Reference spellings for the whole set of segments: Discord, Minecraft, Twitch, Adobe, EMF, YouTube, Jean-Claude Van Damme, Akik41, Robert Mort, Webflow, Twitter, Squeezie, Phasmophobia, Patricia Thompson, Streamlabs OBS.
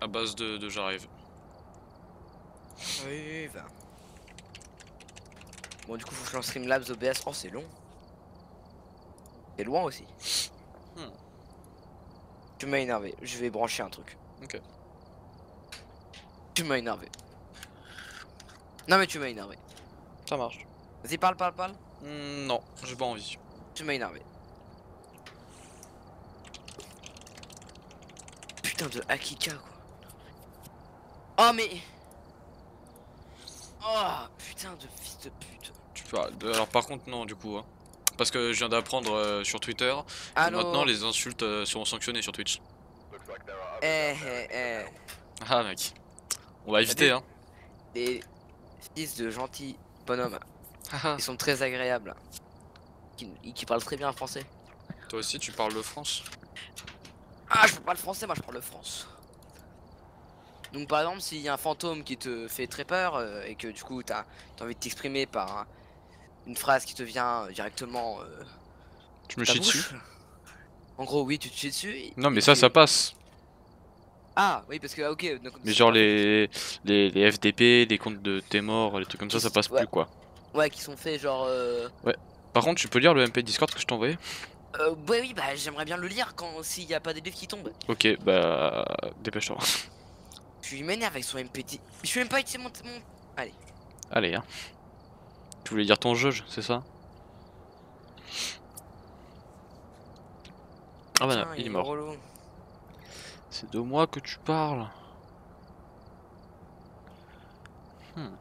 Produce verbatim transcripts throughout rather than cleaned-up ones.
à base de, de j'arrive. Oui, bah. Bon, du coup, faut que je lance Streamlabs O B S. Oh, c'est long. C'est loin aussi. Hmm. Tu m'as énervé. Je vais brancher un truc. Ok. Tu m'as énervé. Non, mais tu m'as énervé. Ça marche. Vas-y, parle, parle, parle. Mmh, non, j'ai pas envie. Tu m'as énervé. Putain de Akika, quoi. Oh, mais. Oh putain de fils de pute. Tu parles de... Alors par contre non du coup hein. Parce que je viens d'apprendre euh, sur Twitter que maintenant les insultes euh, seront sanctionnées sur Twitch. Eh eh eh. Ah mec. On va éviter des... hein. Des fils de gentils bonhommes. Ils sont très agréables. Qui... qui parlent très bien français. Toi aussi tu parles le France. Ah je parle pas le français, moi je parle le France. Donc par exemple s'il y a un fantôme qui te fait très peur euh, et que du coup t'as envie de t'exprimer par hein, une phrase qui te vient euh, directement euh, tu me chies dessus. En gros oui tu te chies dessus et, non mais ça tu... ça passe. Ah oui parce que ah, ok donc, mais genre les, les, les F D P, les comptes de t'es mort, les trucs comme ça ça passe ouais. Plus quoi. Ouais qui sont faits genre euh... Ouais par contre tu peux lire le M P Discord que je t'envoyais. Euh ouais oui bah j'aimerais bien le lire quand s'il y a pas des livres qui tombent. Ok bah dépêche-toi. Tu m'énerves avec son M P T. Je suis même pas utilisé mon, mon. Allez. Allez, hein. Tu voulais dire ton juge, c'est ça? Ah bah non, il, il est mort. C'est de moi que tu parles. Hmm.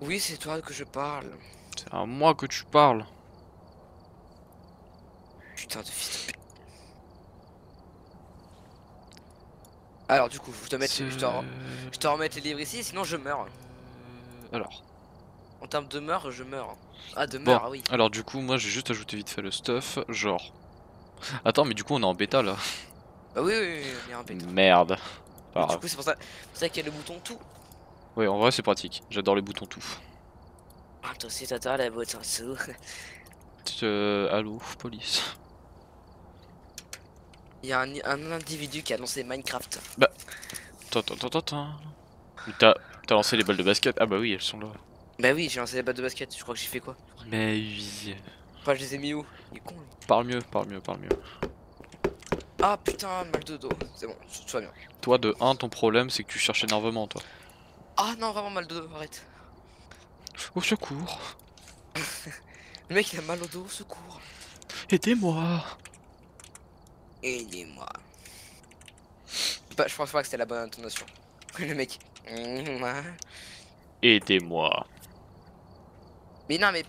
Oui, c'est toi que je parle. C'est à moi que tu parles. Putain de fils de pute. Alors du coup, faut que je te mette, je te, re... je te remette les livres ici, sinon je meurs. Alors. En termes de meurs, je meurs. Ah de meurs, bon, ah oui. Alors du coup, moi j'ai juste ajouté vite fait le stuff, genre. Attends, mais du coup on est en bêta là. Bah oui, oui, oui on est en bêta. Merde. Alors, du coup c'est pour ça, ça qu'il y a le bouton tout. Oui, en vrai c'est pratique. J'adore les boutons tout. Ah toi aussi t'adores les boutons tout. Euh, allô, police. Il y a un, un individu qui a lancé Minecraft. Bah. Attends, attends, attends. T'as lancé les balles de basket? Ah bah oui, elles sont là. Bah oui, j'ai lancé les balles de basket. Je crois que j'ai fait quoi? Mais oui. Enfin, je les ai mis où? Il est con. Parle mieux, parle mieux, parle mieux. Ah putain, mal de dos. C'est bon, tout va bien. Toi, de un, ton problème, c'est que tu cherches énervement, toi. Ah non, vraiment mal de dos, arrête. Au secours. Le mec, il a mal au dos, au secours. Aidez-moi. Aidez-moi. Bah, je pense pas que c'était la bonne intonation. Le mec. Aidez-moi. Mais non, mais.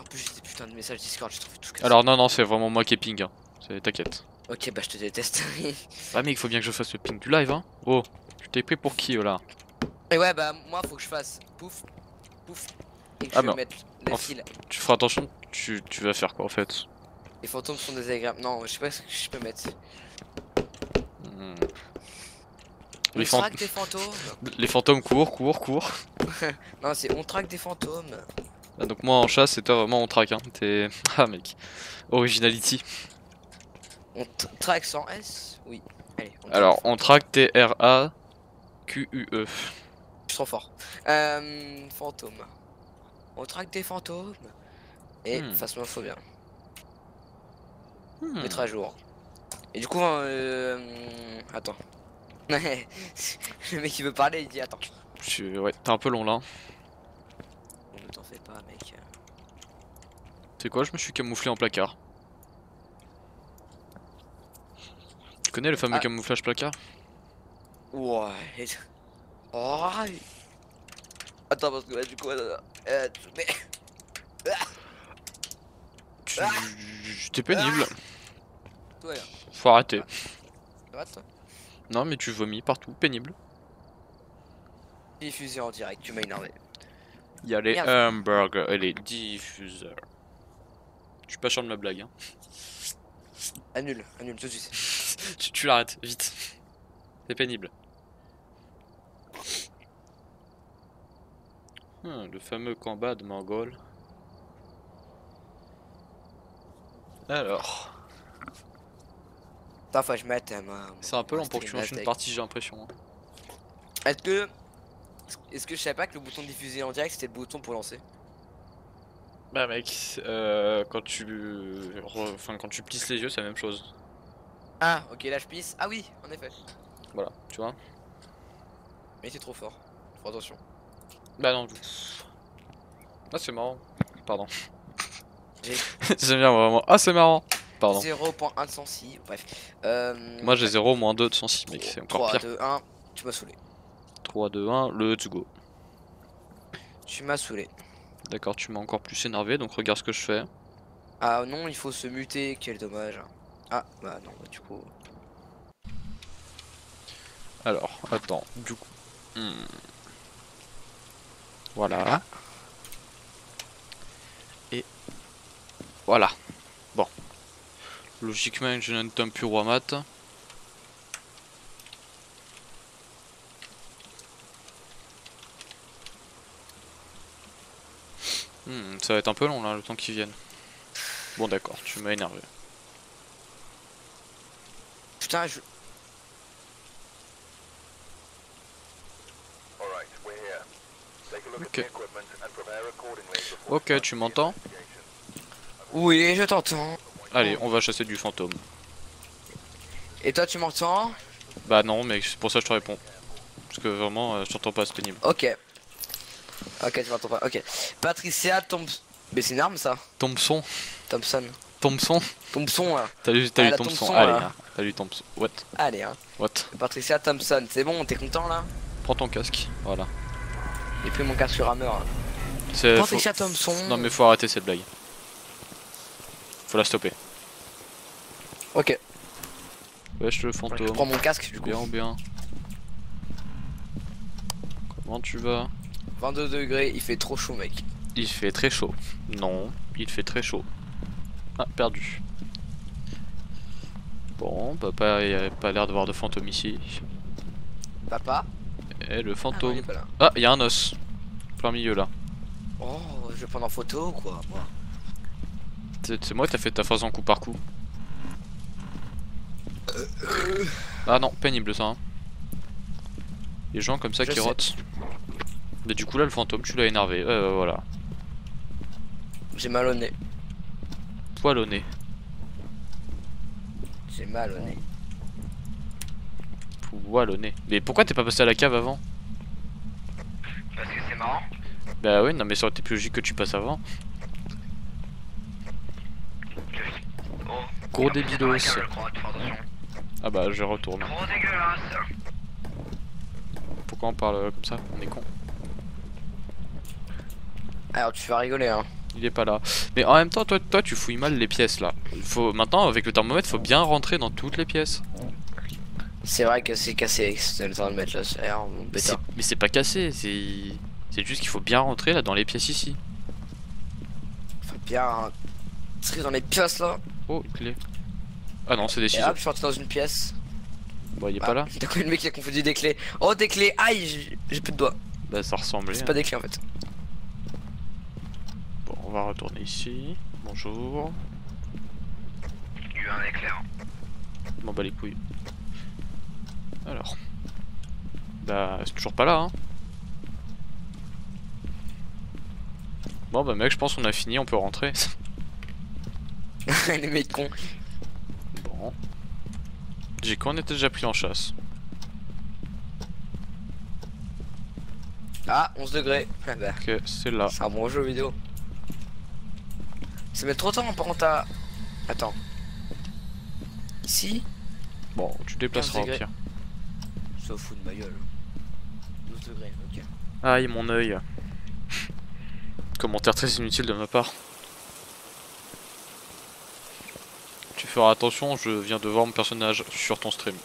En plus, j'ai des putains de messages Discord, je trouve tout cas. Alors, non, non, c'est vraiment moi qui ai ping. Hein. T'inquiète. Ok, bah, je te déteste. Bah, mais il faut bien que je fasse le ping du live, hein. Oh, je t'ai pris pour qui, là? Et ouais, bah, moi, faut que je fasse pouf, pouf, et que ah je bah. mette la file. Tu feras attention, tu, tu vas faire quoi en fait? Les fantômes sont désagréables. Non, je sais pas ce que je peux mettre. Mmh. Les, fant traque des fantômes. Les fantômes courent, courent, courent. Non, c'est on traque des fantômes. Ah, donc moi en chasse, c'est toi vraiment on traque. Hein. T'es. Ah, mec. Originality. On tra traque sans S? Oui. Allez, on alors, on traque T R A Q U E. Je suis trop fort. Euh. Fantômes. On traque des fantômes. Et hmm. Phasmophobia. Hmm. Mettre à jour. Et du coup, euh... attends. Le mec qui veut parler, il dit attends. Je suis... Ouais, t'es un peu long là. On ne t'en fait pas, mec. C'est quoi, je me suis camouflé en placard. Tu connais le fameux ah. camouflage placard? Ouais. Oh. Attends, parce que là, du coup, attends. Euh, mais... ah. tu... ah. T'es pénible. Ah. Faut arrêter. Ah. Non mais tu vomis partout, pénible. Diffuseur en direct, tu m'as énervé. Il y a les Merde. hamburgers et les diffuseurs. Je suis pas sûr de ma blague. Hein. Annule, annule tout de suite. tu tu l'arrêtes, vite. C'est pénible. Hum, le fameux combat de Mongol. Alors... Parfois je m'attends à... C'est un peu long pour que tu lances une partie, j'ai l'impression. Est-ce que... Est-ce que je savais pas que le bouton de diffuser en direct c'était le bouton pour lancer? Bah mec, euh, quand tu... Enfin quand tu plisses les yeux c'est la même chose. Ah ok, là je plisse, ah oui, en effet. Voilà, tu vois. Mais t'es trop fort, faut attention. Bah non. Ah c'est marrant, pardon. J'aime bien vraiment, ah c'est marrant. zéro point un de cent six, bref. Euh... Moi j'ai zéro moins deux de cent six, mec, c'est encore pire. trois, deux, un, tu m'as saoulé. trois, deux, un, le let's go. Tu m'as saoulé. D'accord, tu m'as encore plus énervé, donc regarde ce que je fais. Ah non, il faut se muter, quel dommage. Ah bah non, bah, du coup. Alors, attends, du coup. Hmm. Voilà. Et voilà. Bon. Logiquement, je n'entends plus roi mat. Hmm, ça va être un peu long là, le temps qu'ils viennent. Bon d'accord, tu m'as énervé. Putain, je... Ok. Ok, tu m'entends? Oui, je t'entends. Allez, on va chasser du fantôme. Et toi, tu m'entends? Bah non, mais c'est pour ça que je te réponds. Parce que vraiment, euh, je t'entends pas, c'est pénible. Ok. Ok, tu m'entends pas, ok. Patricia Thompson. Mais c'est une arme ça? Thompson. Thompson. Thompson. Thompson, hein. T'as lu, t'as ah, lu Thompson. Thompson, allez, hein. T'as lu Thompson. What? Allez, hein. What? Patricia Thompson, c'est bon, t'es content là? Prends ton casque, voilà. J'ai pris mon casque sur rameur. Hein. Patricia faut... Thompson. Non, mais faut arrêter cette blague. Faut la stopper. Ok. Wesh le fantôme. Je prends mon casque du coup. Bien, bien. Comment tu vas? vingt-deux degrés, il fait trop chaud mec. Il fait très chaud. Non, il fait très chaud. Ah, perdu. Bon, papa, il n'y a pas l'air de voir de fantôme ici. Papa? Eh, le fantôme. Ah, il ah, y a un os. Plein milieu là. Oh, je vais prendre en photo ou quoi? C'est moi qui t'as fait ta phrase en coup par coup. Euh, euh... Ah non, pénible ça. Hein. Les gens comme ça je qui sais. Rotent. Mais du coup là le fantôme tu l'as énervé, euh, voilà. J'ai mal au nez. Poil au nez. J'ai mal au nez. Poil au nez. Mais pourquoi t'es pas passé à la cave avant? Parce que c'est marrant. Bah oui, non mais ça aurait été plus logique que tu passes avant. Oh. Gros débilos. Ah bah je retourne. Gros dégueulasse. Pourquoi on parle comme ça? On est con. Alors tu vas rigoler hein. Il est pas là. Mais en même temps toi toi tu fouilles mal les pièces là. Faut maintenant avec le thermomètre faut bien rentrer dans toutes les pièces. C'est vrai que c'est cassé le thermomètre là, c'est un bêta. Mais c'est pas cassé, c'est. C'est juste qu'il faut bien rentrer là dans les pièces ici. Faut bien rentrer dans les pièces là. Oh une clé. Ah non c'est des ciseaux. Ah je suis rentré dans une pièce. Bon il est ah, pas là. T'as quoi le mec qui a confondu des clés? Oh des clés, aïe j'ai plus de doigts. Bah ça ressemblait. C'est pas des clés en fait. On va retourner ici. Bonjour. Il y a un éclair. Bon bah les couilles. Alors. Bah c'est toujours pas là hein. Bon bah mec je pense qu'on a fini, on peut rentrer. Les mecs cons. Bon. J'ai qu'on était déjà pris en chasse. Ah onze degrés. Ah bah. Ok c'est là. C'est un bon jeu vidéo. Ça met trop de temps par contre à... Attends. Ici. Bon, tu déplaceras au pire. Ça fout de ma gueule. douze degrés, ok. Aïe, mon œil. Commentaire très inutile de ma part. Tu feras attention, je viens de voir mon personnage sur ton stream.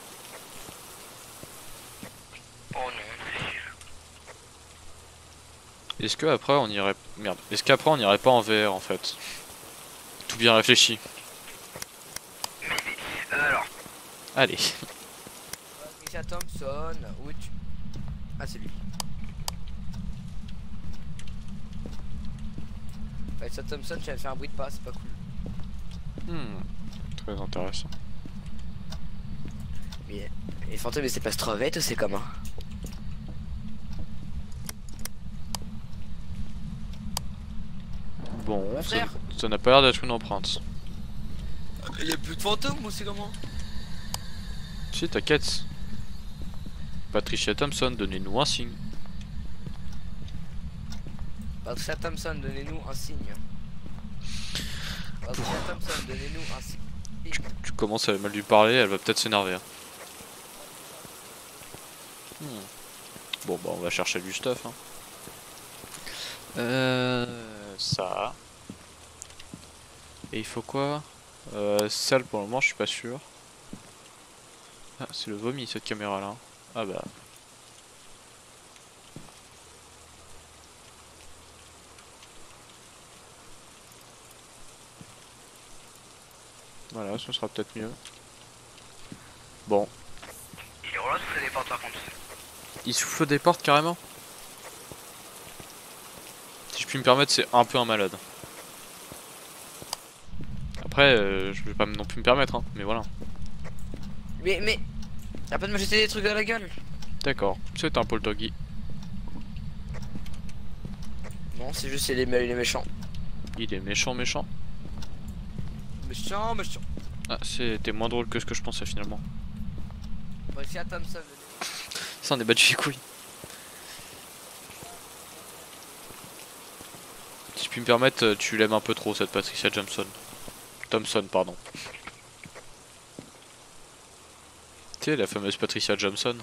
Oh non. Est-ce que après on irait... Merde. Est-ce qu'après on irait pas en V R en fait? Tout bien réfléchi. Euh, alors. Allez. Patricia Thompson, où tu... Ah c'est lui. Patricia Thompson, tu vas faire un bruit de pas, c'est pas cool. Hmm. Très intéressant. Les fantômes c'est pas strevette ou c'est comment? Bon, frère. Ça n'a pas l'air d'être une empreinte. Il y a plus de fantômes ou c'est comment? Si, t'inquiète. Patricia Thompson, donnez-nous un signe. Patricia Thompson, donnez-nous un signe. Patricia Thompson, donnez-nous un signe. Tu, tu commences à mal lui parler, elle va peut-être s'énerver. Hein. Hmm. Bon bah on va chercher du stuff. Hein. Euh... Ça. Et il faut quoi? euh, Salle pour le moment je suis pas sûr. Ah c'est le vomi cette caméra là. Ah bah... Voilà, ce sera peut-être mieux. Bon. Il souffle des portes par contre. Il souffle des portes carrément? Si je puis me permettre, c'est un peu un malade. Après, euh, je vais pas non plus me permettre, hein, mais voilà. Mais, mais... T'as pas de me jeter des trucs à la gueule? D'accord, c'est un poltergeist. Non, c'est juste il est, mé il est méchant. Il est méchant, méchant. Méchant, méchant. Ah, c'était moins drôle que ce que je pensais finalement. Patricia Thompson. Ça, on est battu les couilles. Si je puis me permettre, tu l'aimes un peu trop cette Patricia Thompson. Thompson, pardon. Tu sais, la fameuse Patricia Thompson.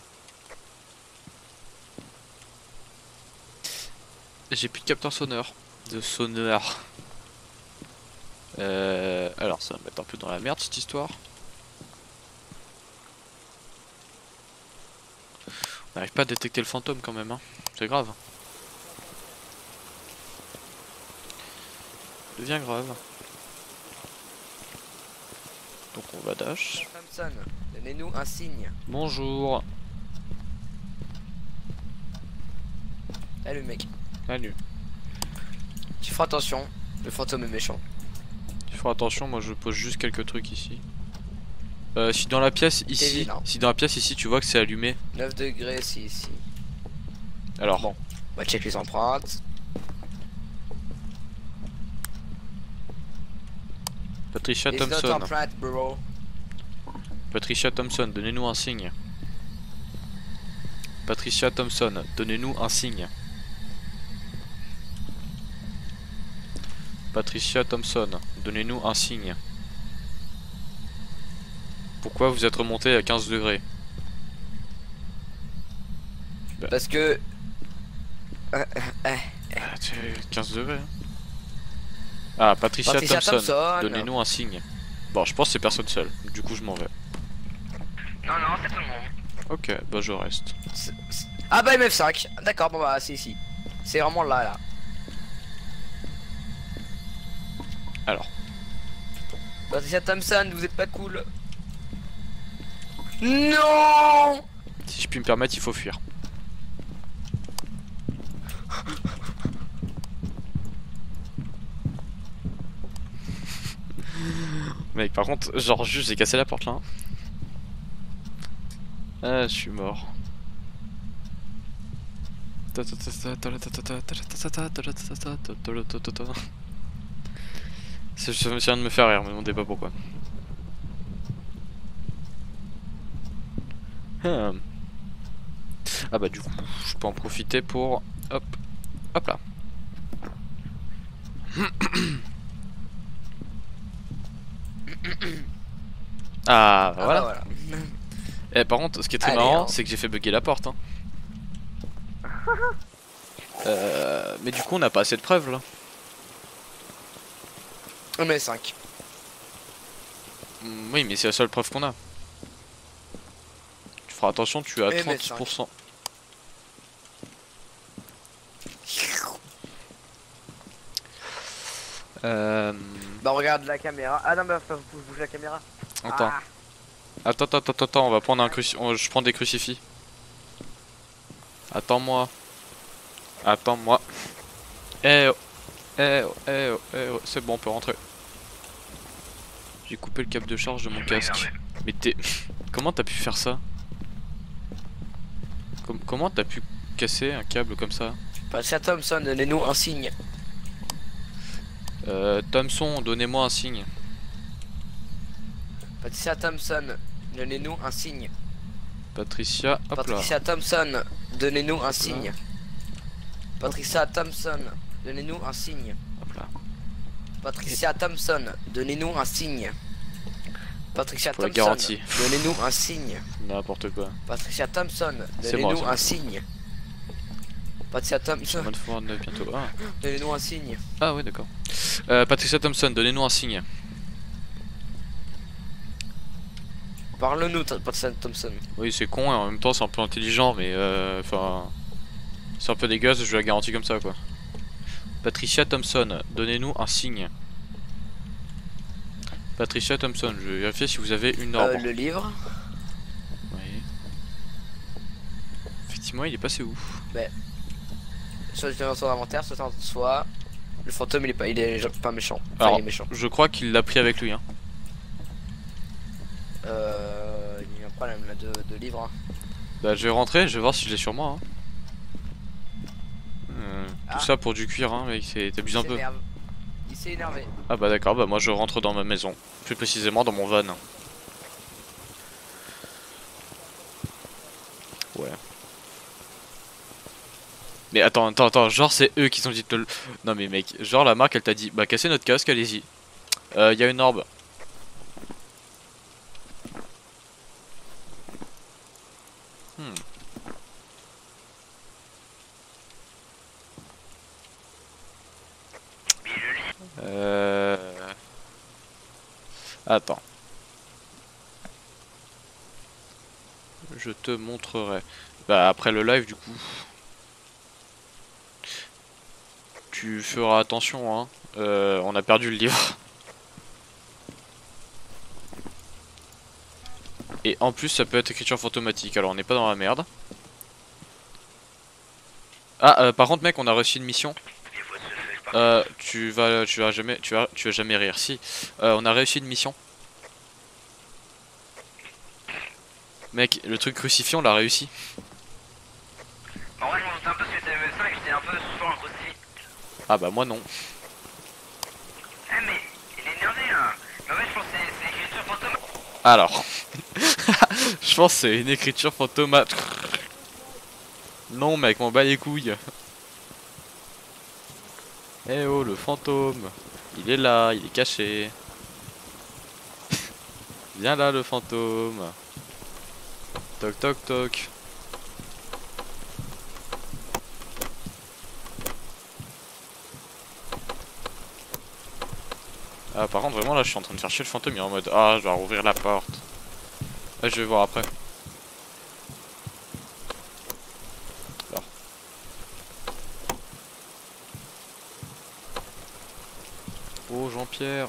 J'ai plus de capteur sonore. De sonneur. Euh, alors, ça va me mettre un peu dans la merde cette histoire. On n'arrive pas à détecter le fantôme quand même, hein. C'est grave. Ça devient grave. Donc on va dash. Thompson, donnez-nous un signe. Bonjour. Salut mec. Salut. Tu feras attention, le fantôme est méchant. Tu feras attention, moi je pose juste quelques trucs ici. Euh, si dans la pièce ici, si dans la pièce ici tu vois que c'est allumé. neuf degrés c'est ici. Alors bon, on va check les empreintes. Patricia It's Thompson. Bro. Patricia Thompson, donnez-nous un signe. Patricia Thompson, donnez-nous un signe. Patricia Thompson, donnez-nous un signe. Pourquoi vous êtes remonté à quinze degrés? Bah. Parce que... Ah, quinze degrés. Ah, Patricia, Patricia Thompson, Thompson. Donnez-nous un signe. Bon, je pense que c'est personne seule, du coup je m'en vais. Non, non, c'est tout le monde. Ok, bah je reste. C est, c est... Ah bah M F cinq, d'accord, bon bah c'est ici. C'est vraiment là, là. Alors. Patricia Thompson, vous êtes pas cool. Non. Si je puis me permettre, il faut fuir. Mec, par contre, genre juste j'ai cassé la porte là. Hein. Ah, je suis mort. Je me souviens de me faire rire, me demandez pas pourquoi. Hum. Ah bah du coup, je peux en profiter pour... Hop, hop là. Ah, bah, ah voilà. Bah voilà. Et par contre, ce qui est très Allez, marrant, hein. c'est que j'ai fait bugger la porte. Hein. euh, mais du coup, on n'a pas assez de preuves là. Mais cinq. Oui, mais c'est la seule preuve qu'on a. Tu feras attention, tu as trente pour cent. Euh... Bah regarde la caméra. Ah non, bah faut bouger la caméra. Attends. Ah. Attends, attends, attends, attends, on va prendre un crucifix. Je prends des crucifix. Attends-moi. Attends-moi. Eh oh. Eh oh, eh oh, eh oh, c'est bon, on peut rentrer. J'ai coupé le câble de charge de mon casque. Mais t'es... Comment t'as pu faire ça? Com comment t'as pu casser un câble comme ça? Patricia Thompson, donnez-nous un signe. Euh, Thompson, donnez-moi un signe. Patricia Thompson, donnez-nous un signe. Patricia, hop là. Patricia Thompson, donnez-nous un signe. Patricia Thompson, donnez-nous un signe. Hop là. Patricia Thompson, donnez-nous un signe. Patricia Thompson, donnez-nous un signe. N'importe quoi. Patricia Thompson, donnez-nous un signe. Patricia Thompson, donnez-nous un signe. Ah oui, d'accord. Euh, Patricia Thompson, donnez-nous un signe. Parle-nous, Patricia Thompson. Oui, c'est con et en même temps c'est un peu intelligent, mais enfin, euh, c'est un peu dégueulasse, je la garantis comme ça quoi. Patricia Thompson, donnez-nous un signe. Patricia Thompson, je vais vérifier si vous avez une ordre. Euh, le livre. Oui. Effectivement, il est passé où? Mais soit il est dans son inventaire, soit soit le fantôme il est pas, il est pas méchant. Enfin, alors, il est méchant. Je crois qu'il l'a pris avec lui. Hein. Euh, il y a un problème là de, de livre. Hein. Bah, je vais rentrer, je vais voir si je l'ai sur moi. Hein. Euh, ah. Tout ça pour du cuir, hein, mec, t'abuses un peu. Il s'est énervé. Ah, bah d'accord, bah moi je rentre dans ma maison. Plus précisément dans mon van. Ouais. Mais attends, attends, attends, genre c'est eux qui sont dit le. Non, mais mec, genre la marque elle t'a dit, bah cassez notre casque, allez-y. Euh, y a une orbe. Hmm. Euh... Attends. Je te montrerai. Bah après le live du coup. Tu feras attention hein. Euh, on a perdu le livre. Et en plus ça peut être écriture fantomatique. Alors on n'est pas dans la merde. Ah euh, par contre mec on a reçu une mission. Euh, tu vas, tu vas jamais, tu vas, tu vas jamais rire. Si, euh, on a réussi une mission. Mec, le truc crucifié, on l'a réussi. En vrai, je m'en doutais un peu parce que t'avais ça et j'étais un peu souvent un crucifix. Ah bah moi non. Ah mais il est énervé là. Mais en fait, je pense que c'est une écriture fantôme. Alors, je pense que c'est une écriture fantôme. Non mec, m'en bat les couilles. Eh oh le fantôme, il est là, il est caché. Viens là le fantôme. Toc toc toc. Ah par contre vraiment là je suis en train de faire chier le fantôme, il est en mode ah je dois rouvrir la porte. Ah, je vais voir après. Oh Jean-Pierre.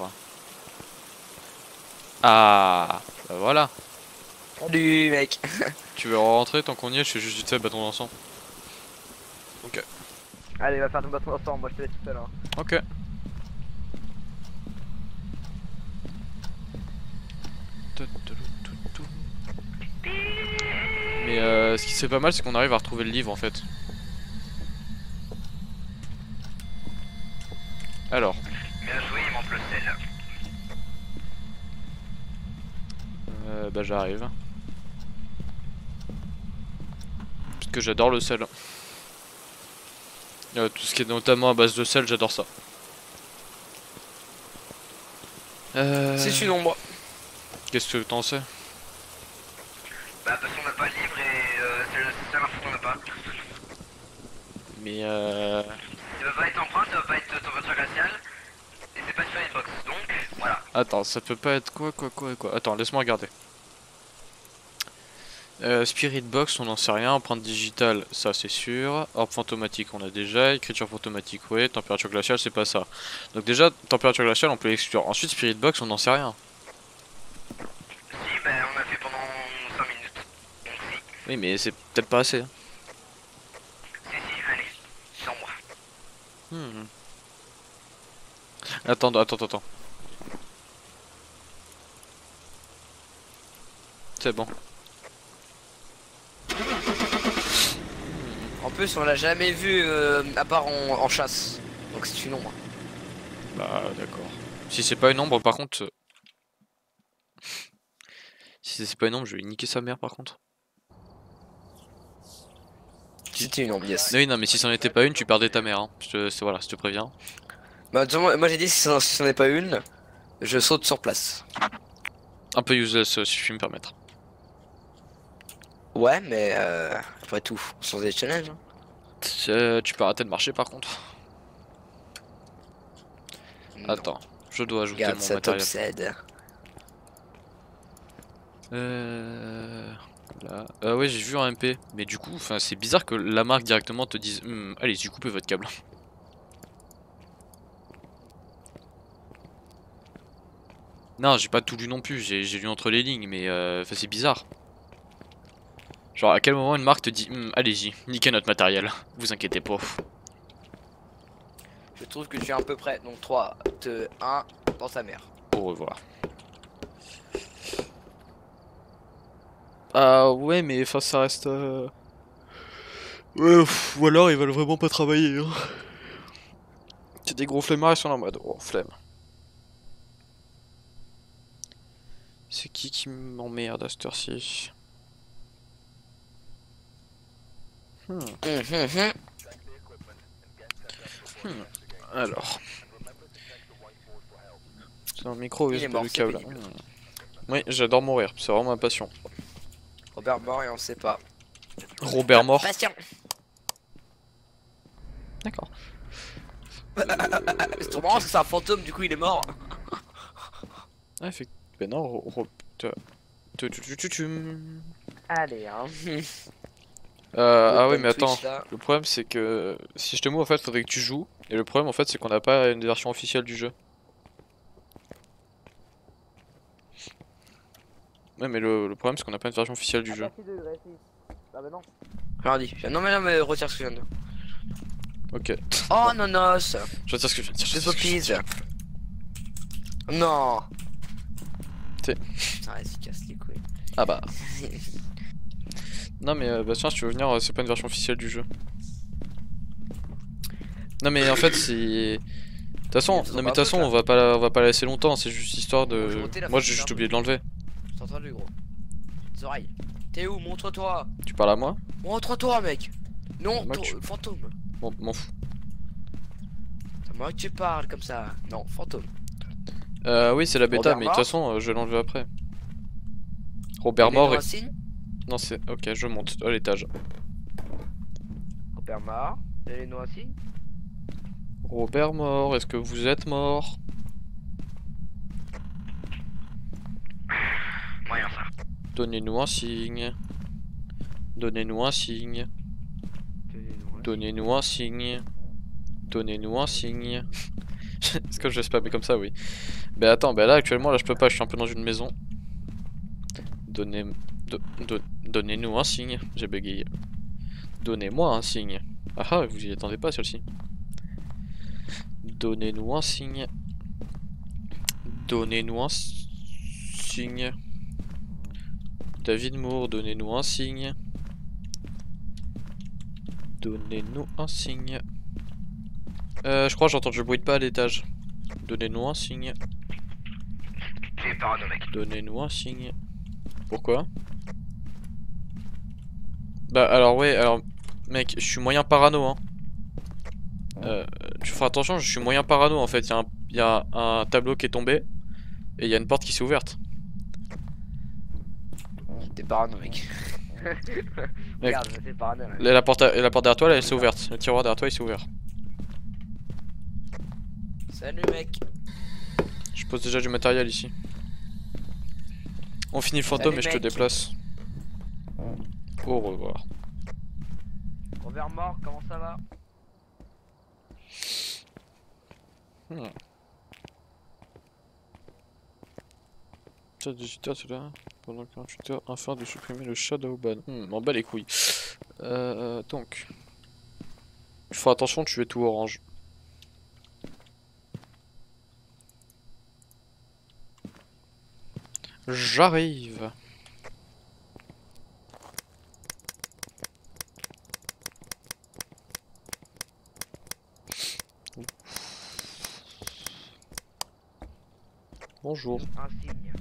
Ah bah voilà. Salut mec. Tu veux rentrer tant qu'on y est, je fais juste vite fait bâton d'encens. Ok. Allez va faire ton bâton d'encens, moi je te laisse tout à l'heure. Ok. Mais euh, ce qui c'est pas mal c'est qu'on arrive à retrouver le livre en fait. Alors. Bien joué, il manque le sel. Euh, bah j'arrive. Parce que j'adore le sel. Euh, tout ce qui est notamment à base de sel, j'adore ça. Euh... C'est une ombre. Qu'est-ce que t'en sais? Bah parce qu'on n'a pas le livre et euh, c'est l'info qu'on n'a pas. Mais euh... Ça va pas être empreinte, ça va pas être température glaciale. Pas de Firebox, donc voilà. Attends, ça peut pas être quoi, quoi, quoi, quoi. Attends, laisse-moi regarder. Euh, Spirit Box, on n'en sait rien. Empreinte digitale, ça c'est sûr. Orbe fantomatique, on a déjà. Écriture fantomatique, ouais. Température glaciale, c'est pas ça. Donc déjà, température glaciale, on peut l'exclure. Ensuite, Spirit Box, on n'en sait rien. Si, bah on a fait pendant cinq minutes. Donc, si. Oui, mais c'est peut-être pas assez. Si, si, allez, sans moi. Hmm. Attends, attends, attends. C'est bon. En plus, on l'a jamais vu euh, à part en, en chasse. Donc c'est une ombre. Bah d'accord. Si c'est pas une ombre, par contre... Euh... Si c'est pas une ombre, je vais niquer sa mère, par contre. C'était une ombre, yes. Oui, non, mais si c'en était pas une, tu perdais ta mère. Hein. Je te... Voilà, je te préviens. Bah, moi j'ai dit, si c'en est pas une, je saute sur place. Un peu useless, si je puis me permettre. Ouais, mais euh, après tout, sans des challenges. Euh, tu peux arrêter de marcher, par contre. Non. Attends, je dois ajouter Garde, mon ça matériel. Euh... Là. Euh, ouais, j'ai vu un M P, mais du coup, c'est bizarre que la marque directement te dise hm, allez, tu coupes votre câble. Non, j'ai pas tout lu non plus, j'ai lu entre les lignes, mais euh, c'est bizarre. Genre, à quel moment une marque te dit hm, allez-y, niquez notre matériel, vous inquiétez pas. Je trouve que tu es à peu près, donc trois, deux, un, dans sa mère. Au revoir. Ah ouais, mais enfin ça reste... Euh... Ouais, pff, ou alors ils veulent vraiment pas travailler. Hein. C'est des gros flemmards, ils sont en mode oh, flemme. C'est qui qui m'emmerde à cette heure-ci hmm. hmm. Alors... C'est un micro U S B le câble. Hmm. Oui, j'adore mourir, c'est vraiment ma passion. Robert Mort et on sait pas. Robert Mort. Patient. D'accord. Euh... C'est trop marrant parce que c'est un fantôme, du coup il est mort. Ah, fait... Ben non, Robert. Allez, hein. Euh, ah oui, mais attends. Twitch, le problème c'est que si je te mou, en fait, faudrait que tu joues. Et le problème, en fait, c'est qu'on n'a pas une version officielle du jeu. Ouais mais le, le problème c'est qu'on n'a pas une version officielle du ah, jeu. Ah bah non. Mardi. Non mais là mais retire ce que je viens de dire. Ok. Oh non non. Je retire ce que je viens de dire. Je retire ce que Non. T'es. Putain vas-y casse les couilles. Ah bah. Non mais euh, bah tiens si tu veux venir euh, c'est pas une version officielle du jeu. Non mais en fait c'est... De toute façon, non mais de toute façon on va pas la, on va pas la laisser longtemps, c'est juste histoire de... Moi j'ai juste oublié de l'enlever. T'entends-tu gros? Zoraï, t'es où? Montre-toi! Tu parles à moi? Montre-toi mec! Non, moi, tu... fantôme! Bon, m'en fous. C'est moi que tu parles comme ça. Non, fantôme. Euh oui c'est la bêta Robert mais de toute façon euh, je vais l'enlever après. Robert Mort et... Non c'est... Ok je monte à l'étage. Robert Mort, donnez-nous un signe. Robert Mort, est-ce que vous êtes mort? Donnez-nous un signe. Donnez-nous un signe. Donnez-nous un signe. Donnez-nous un signe. Est-ce que je vais spammer comme ça? Oui. Ben attends, ben là actuellement là je peux pas, je suis un peu dans une maison. Donnez... Do, do, donnez-nous un signe. J'ai bégayé. Donnez-moi un signe. Ah ah, vous y attendez pas celle-ci. Donnez-nous un signe. Donnez-nous un signe. David Moore, donnez-nous un signe. Donnez-nous un signe. Euh, je crois que j'entends que je bruite pas à l'étage. Donnez-nous un signe. Donnez-nous un signe. Pourquoi? Bah alors ouais, alors mec, je suis moyen parano hein. Euh, tu feras attention, je suis moyen parano en fait. Il y, y a un tableau qui est tombé et il y a une porte qui s'est ouverte. T'es parano mec. Regarde, c'est parano là. La, la porte derrière toi là elle s'est ouverte. Le tiroir derrière toi il s'est ouvert. Salut mec. Je pose déjà du matériel ici. On finit le fantôme et je te déplace. Au revoir. Robert Mort, comment ça va? hmm. dix-huit heures c'est là. Pendant quarante-huit heures, afin de supprimer le shadowban. Hmm, m'en bat les couilles. Euh, donc. Il faut attention, tu es tout orange. J'arrive. Bonjour. Un signe.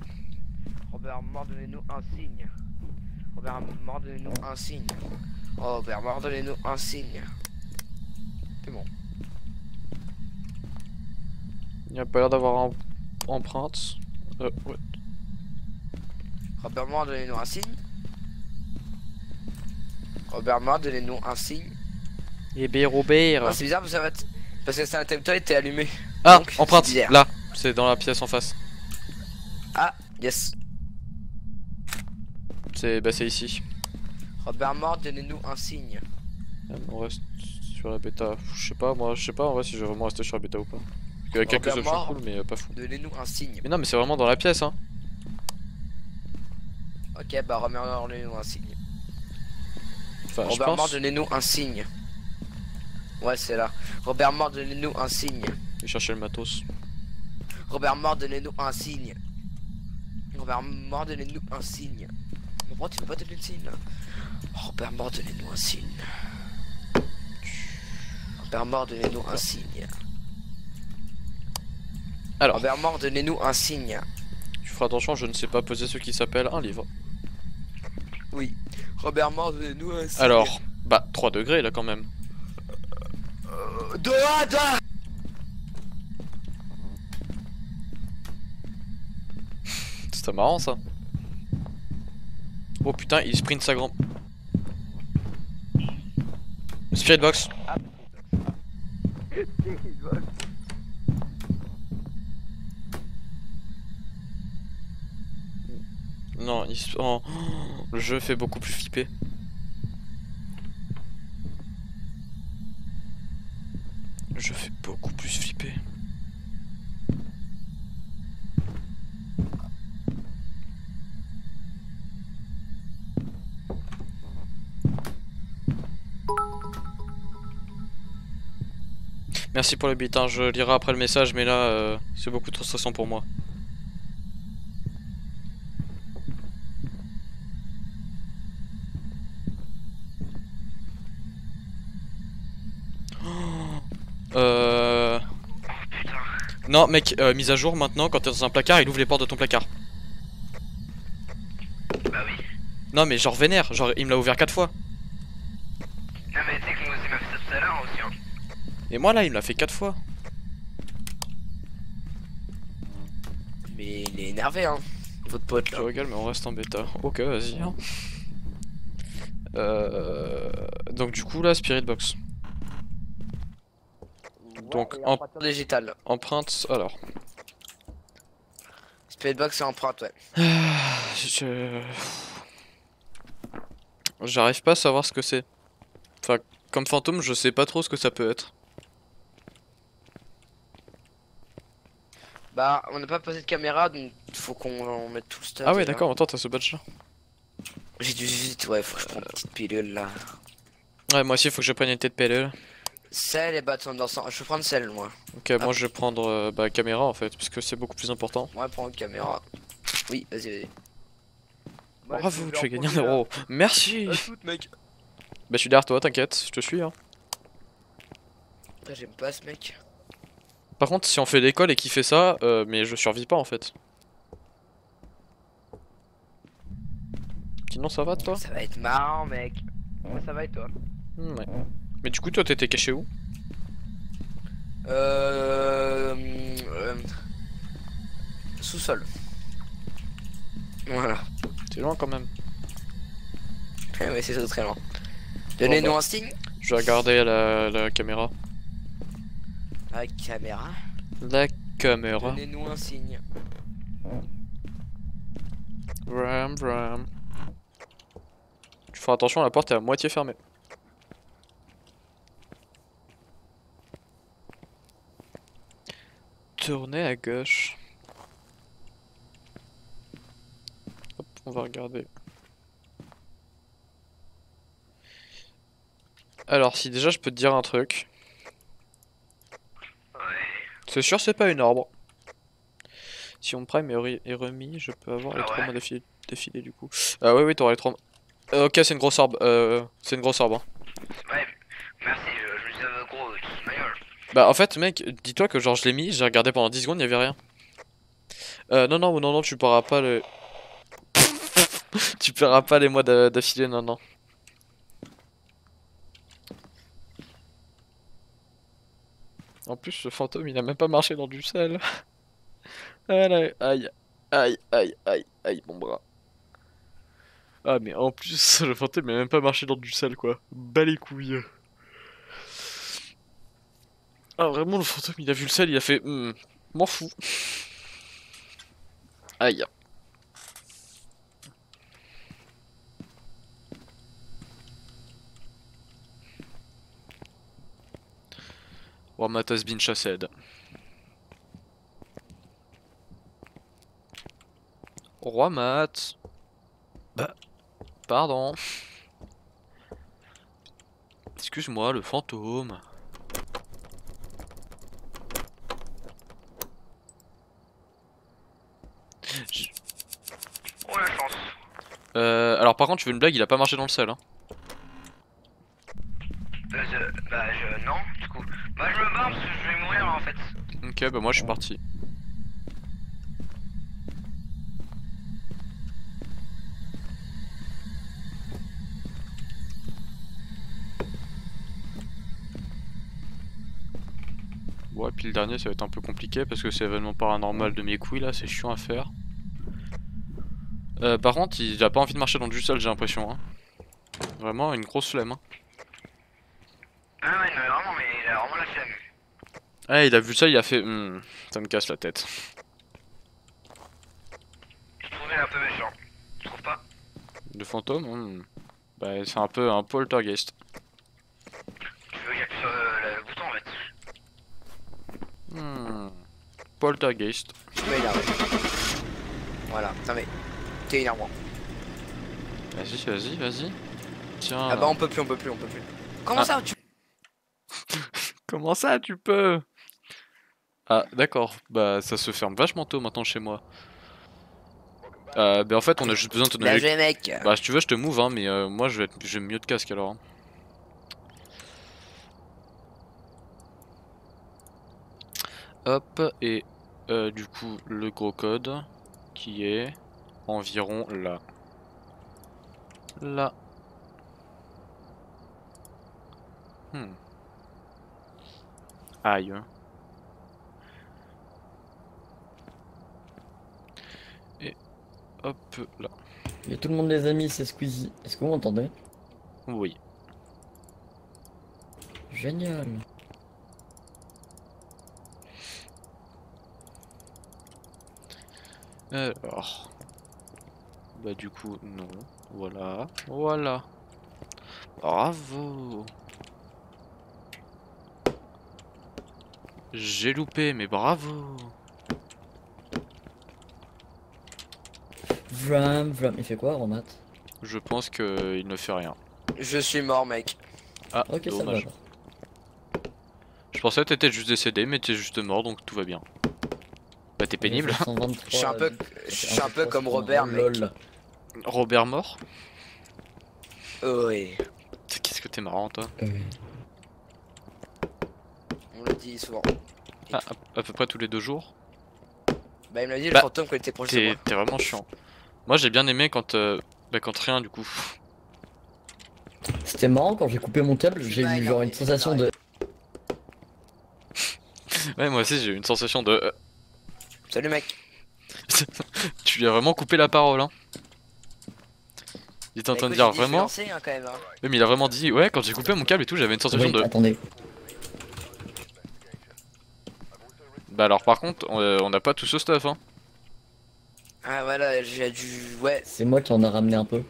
Robert Mort, donnez-nous un signe. Robert Mort, donnez-nous un signe. Robert Mort, donnez-nous un signe. C'est bon. Il n'y a pas l'air d'avoir en... empreinte. Euh, ouais. Robert Mort, donnez-nous un signe. Robert Mort, donnez-nous un signe. Et B Robert. Ah, c'est bizarre parce que ça va être... parce que c'est un temptoid était allumé. Ah, donc, empreinte. Là, c'est dans la pièce en face. Ah, yes. C'est bah c'est ici. Robert Mort, donnez-nous un signe. On reste sur la bêta. Je sais pas, moi je sais pas en vrai si je vais vraiment rester sur la bêta ou pas. Il y a quelques options cool mais pas fou. Donnez-nous un signe. Mais non mais c'est vraiment dans la pièce hein. Ok bah Robert Mort, donnez-nous un signe. Enfin, Robert pense... Mort, donnez-nous un signe. Ouais c'est là. Robert Mort, donnez-nous un signe. J'ai cherché le matos. Robert Mort, donnez-nous un signe. Robert Mort, donnez-nous un signe. Mais pourquoi tu veux pas donner le signe là? Robert Mort, donnez-nous un signe. Robert Mort, donnez-nous un signe. Alors Robert Mort, donnez-nous un signe. Tu feras attention, je ne sais pas poser ce qui s'appelle un livre. Oui. Robert Mort, donnez-nous un signe. Alors, bah trois degrés là quand même. Doha, Doha. C'était marrant ça. Oh putain, il sprint sa grand. Spirit box. Ah, non, il... oh, le jeu fait beaucoup plus flipper. Je fais beaucoup plus flipper. Merci pour le beat, hein. Je lirai après le message, mais là, euh, c'est beaucoup trop stressant pour moi. Euh... Non mec, euh, mise à jour maintenant, quand t'es dans un placard, il ouvre les portes de ton placard. Bah oui. Non mais genre vénère, genre il me l'a ouvert quatre fois. Non mais t'es que nous il m'a fait ça tout à l'heure aussi hein. Et moi là il me l'a fait quatre fois. Mais il est énervé hein, votre pote là. Je rigole mais on reste en bêta. Ok vas-y hein. euh... Donc du coup là, Spirit Box. Donc en... empreinte digitale. Empreinte alors. Speedbox et empreinte ouais. Je... J'arrive pas à savoir ce que c'est. Enfin comme fantôme je sais pas trop ce que ça peut être. Bah on n'a pas posé de caméra donc faut qu'on mette tout le stuff. Ah ouais d'accord, attends t'as ce badge là. J'ai du vite ouais, faut que je prenne une petite pilule là. Ouais moi aussi faut que je prenne une petite pilule. Celle et bâton d'ensemble, je vais prendre celle moi. Ok, ah. Moi je vais prendre euh, bah, caméra en fait, parce que c'est beaucoup plus important. Ouais, prends une caméra. Oui, vas-y, vas-y. Bah, bravo, tu as gagné un euro. Merci. Bah, shoot, mec. Bah, je suis derrière toi, t'inquiète, je te suis. Hein. J'aime pas ce mec. Par contre, si on fait l'école et qu'il fait ça, euh, mais je survis pas en fait. Sinon, ça va toi? Ça va être marrant, mec. Moi, ça va et toi? Mmh, ouais. Mais du coup toi t'étais caché où? Euh... euh... Sous-sol. Voilà. C'est loin quand même. Ah ouais c'est très loin. Donnez-nous bon, bah, un signe. Je vais regarder la, la caméra. La caméra. La caméra. Donnez-nous un signe. Ram ram. Tu feras attention, la porte est à moitié fermée. Tourner à gauche. Hop, on va regarder. Alors si déjà je peux te dire un truc. Ouais. C'est sûr c'est pas une arbre. Si on prime est remis, je peux avoir ah les trois ouais. mois défilés, défilés du coup. Ah oui oui t'auras les trois mois. Euh, ok c'est une grosse arbre. Euh, c'est une grosse arbre. Hein. Ouais, merci, je, je me dis gros. Bah en fait mec, dis-toi que genre je l'ai mis, j'ai regardé pendant dix secondes, il y avait rien. Euh, non, non, non, non, tu paieras pas le... tu paieras pas les mois d'affilée, non, non. En plus, ce fantôme, il a même pas marché dans du sel. Aïe, aïe, aïe, aïe, aïe, aïe, mon bras. Ah, mais en plus, le fantôme, il a même pas marché dans du sel, quoi. Bas les couilles. Ah, vraiment, le fantôme, il a vu le sel, il a fait... Mmh, m'en fous. Aïe. Wa ma tasbin chassed. Roi mat. Bah. Pardon. Excuse-moi, le fantôme. Je... Oh la chance. Euh, alors par contre, tu veux une blague, il a pas marché dans le sel, hein. Euh, je... Bah je... Non, du coup... Bah je me barre parce que je vais mourir en fait. Ok, bah moi je suis parti. Ouais, puis le dernier ça va être un peu compliqué parce que c'est événement paranormal de mes couilles là, c'est chiant à faire. Euh, par contre, il a pas envie de marcher dans du sel, j'ai l'impression. Hein. Vraiment une grosse flemme. Hein. Ah ouais, mais vraiment, mais il a vraiment la flemme. Ah, il a vu ça, il a fait... Mmh, ça me casse la tête. Je trouvais un peu méchant. Tu trouves pas? Le fantôme mmh. Bah, c'est un peu un poltergeist. Tu veux qu'il appuie sur le, le bouton en fait. Hmm... Poltergeist. Tu m'as énervé. Voilà, non mais... T'es énervant. Vas-y, vas-y, vas-y. Tiens... Ah bah on peut plus, on peut plus, on peut plus. Comment ah. ça tu... Comment ça tu peux? Ah d'accord, bah ça se ferme vachement tôt maintenant chez moi. Euh, bah en fait on a juste besoin de te donner... Bah, mec. Bah si tu veux je te move hein, mais euh, moi je vais, être... je vais mieux de casque alors. Hein. Hop, et euh, du coup le gros code qui est environ là. Là. Hmm. Aïe. Et hop là. Il y a tout le monde les amis, c'est Squeezie. Est-ce que vous m'entendez? Oui. Génial. Alors. Bah du coup non. Voilà. Voilà. Bravo. J'ai loupé, mais bravo! Vram, vram, il fait quoi, Romat? Je pense qu'il ne fait rien. Je suis mort, mec. Ah, ok, dommage. Ça va. Je pensais que t'étais juste décédé, mais t'es juste mort, donc tout va bien. Bah, t'es pénible. cent vingt-trois, je suis un peu, je suis un peu comme Robert, mec. Lol. Robert Mort? Oui. Qu'est-ce que t'es marrant, toi? Oui. On le dit souvent. Ah, à, à peu près tous les deux jours. Bah il me l'a dit le bah, fantôme quand il était proche de moi. T'es vraiment chiant. Moi j'ai bien aimé quand euh, bah quand rien du coup. C'était marrant quand j'ai coupé mon câble, j'ai eu genre une sensation de... Ouais moi aussi j'ai eu une sensation de... Salut mec. Tu lui as vraiment coupé la parole hein. Il était en train de dire vraiment... Lancé, hein, quand même, hein. Oui, mais il a vraiment dit ouais quand j'ai coupé mon câble et tout j'avais une sensation oui, de... Attendez. Bah alors par contre on n'a pas tout ce stuff hein. Ah voilà j'ai dû ouais. C'est moi qui en a ramené un peu.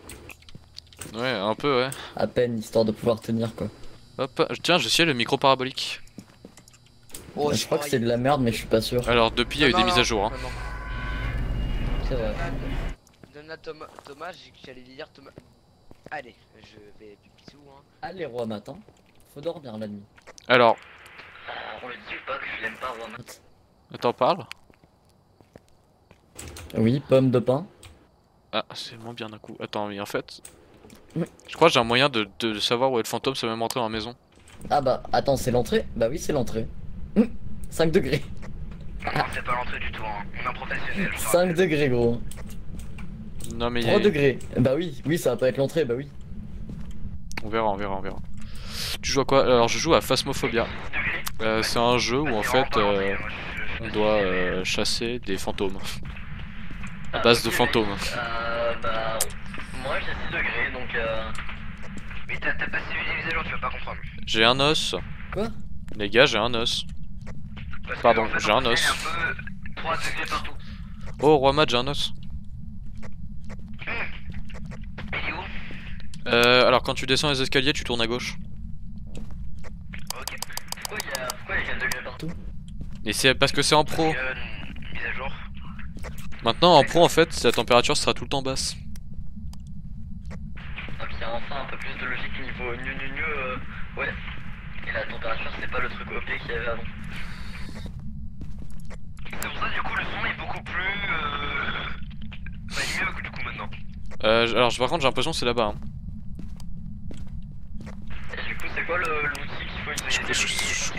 Ouais un peu ouais. À peine histoire de pouvoir tenir quoi. Hop tiens je sais le micro parabolique. Oh, bah, je crois que c'est de la merde mais je suis pas sûr. Alors depuis il y a eu non, des non, mises à jour hein. C'est vrai. Donne-la Thomas, Thomas j'allais lire Thomas. Allez je vais pipi hein. Allez roi matin. Faut dormir la nuit. Alors. On le dit pas que je l'aime pas roi matin. T'en parles? Oui, pomme de pain. Ah, c'est moins bien d'un coup. Attends, mais en fait... Oui. Je crois que j'ai un moyen de, de savoir où est le fantôme, c'est même entrer dans la maison. Ah bah, attends, c'est l'entrée? Bah oui, c'est l'entrée. Mmh, cinq degrés. C'est pas l'entrée du tout, hein. On est un professionnel. cinq degrés, gros. Non, mais trois degrés. Bah oui, oui, ça va pas être l'entrée, bah oui. On verra, on verra, on verra. Tu joues à quoi? Alors, je joue à Phasmophobia. Euh, c'est un jeu où en fait euh, on doit euh, chasser des fantômes. À base de fantômes. Euh, bah. Moi j'ai six degrés donc euh. Mais t'as pas civilisé genre, tu vas pas comprendre. J'ai un os. Quoi? Les gars, j'ai un os. Parce Pardon, en fait, j'ai un os. Un peu trois degrés partout. Oh, Roi Mad, j'ai un os. Mmh. Il est où? Euh, alors quand tu descends les escaliers, tu tournes à gauche. Ok. Pourquoi il y a, pourquoi il y a quatre degrés partout? Et c'est parce que c'est en pro. Euh, mise à jour. Maintenant, en pro, en fait, la température sera tout le temps basse. Ah, puis il y a enfin un peu plus de logique niveau nu nu nu. Euh, ouais. Et la température, c'est pas le truc O P qu'il y avait avant. C'est pour ça du coup le son est beaucoup plus euh... bah, il est mieux que du coup maintenant. Euh, alors par contre j'ai l'impression que c'est là-bas. Hein. Et du coup c'est quoi l'outil qu'il faut utiliser? Je...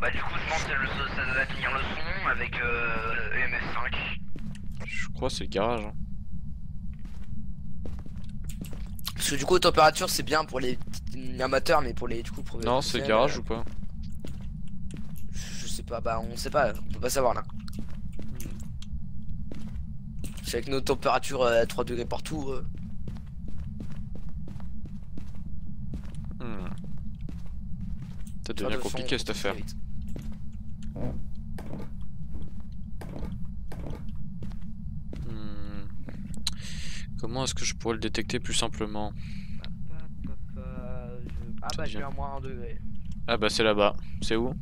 Bah du coup je pense que ça doit tenir le son avec euh, E M F cinq. Je crois que c'est le garage. Hein. Parce que du coup température c'est bien pour les amateurs mais pour les du coup pour les... Non c'est le garage euh... ou pas? Bah, bah on sait pas, on peut pas savoir là. C'est avec nos températures à trois degrés partout. Euh... Hmm. Ça devient compliqué cette affaire. Hmm. Comment est-ce que je pourrais le détecter plus simplement? Ah bah j'ai un moins un degré. Ah bah c'est là-bas, c'est où?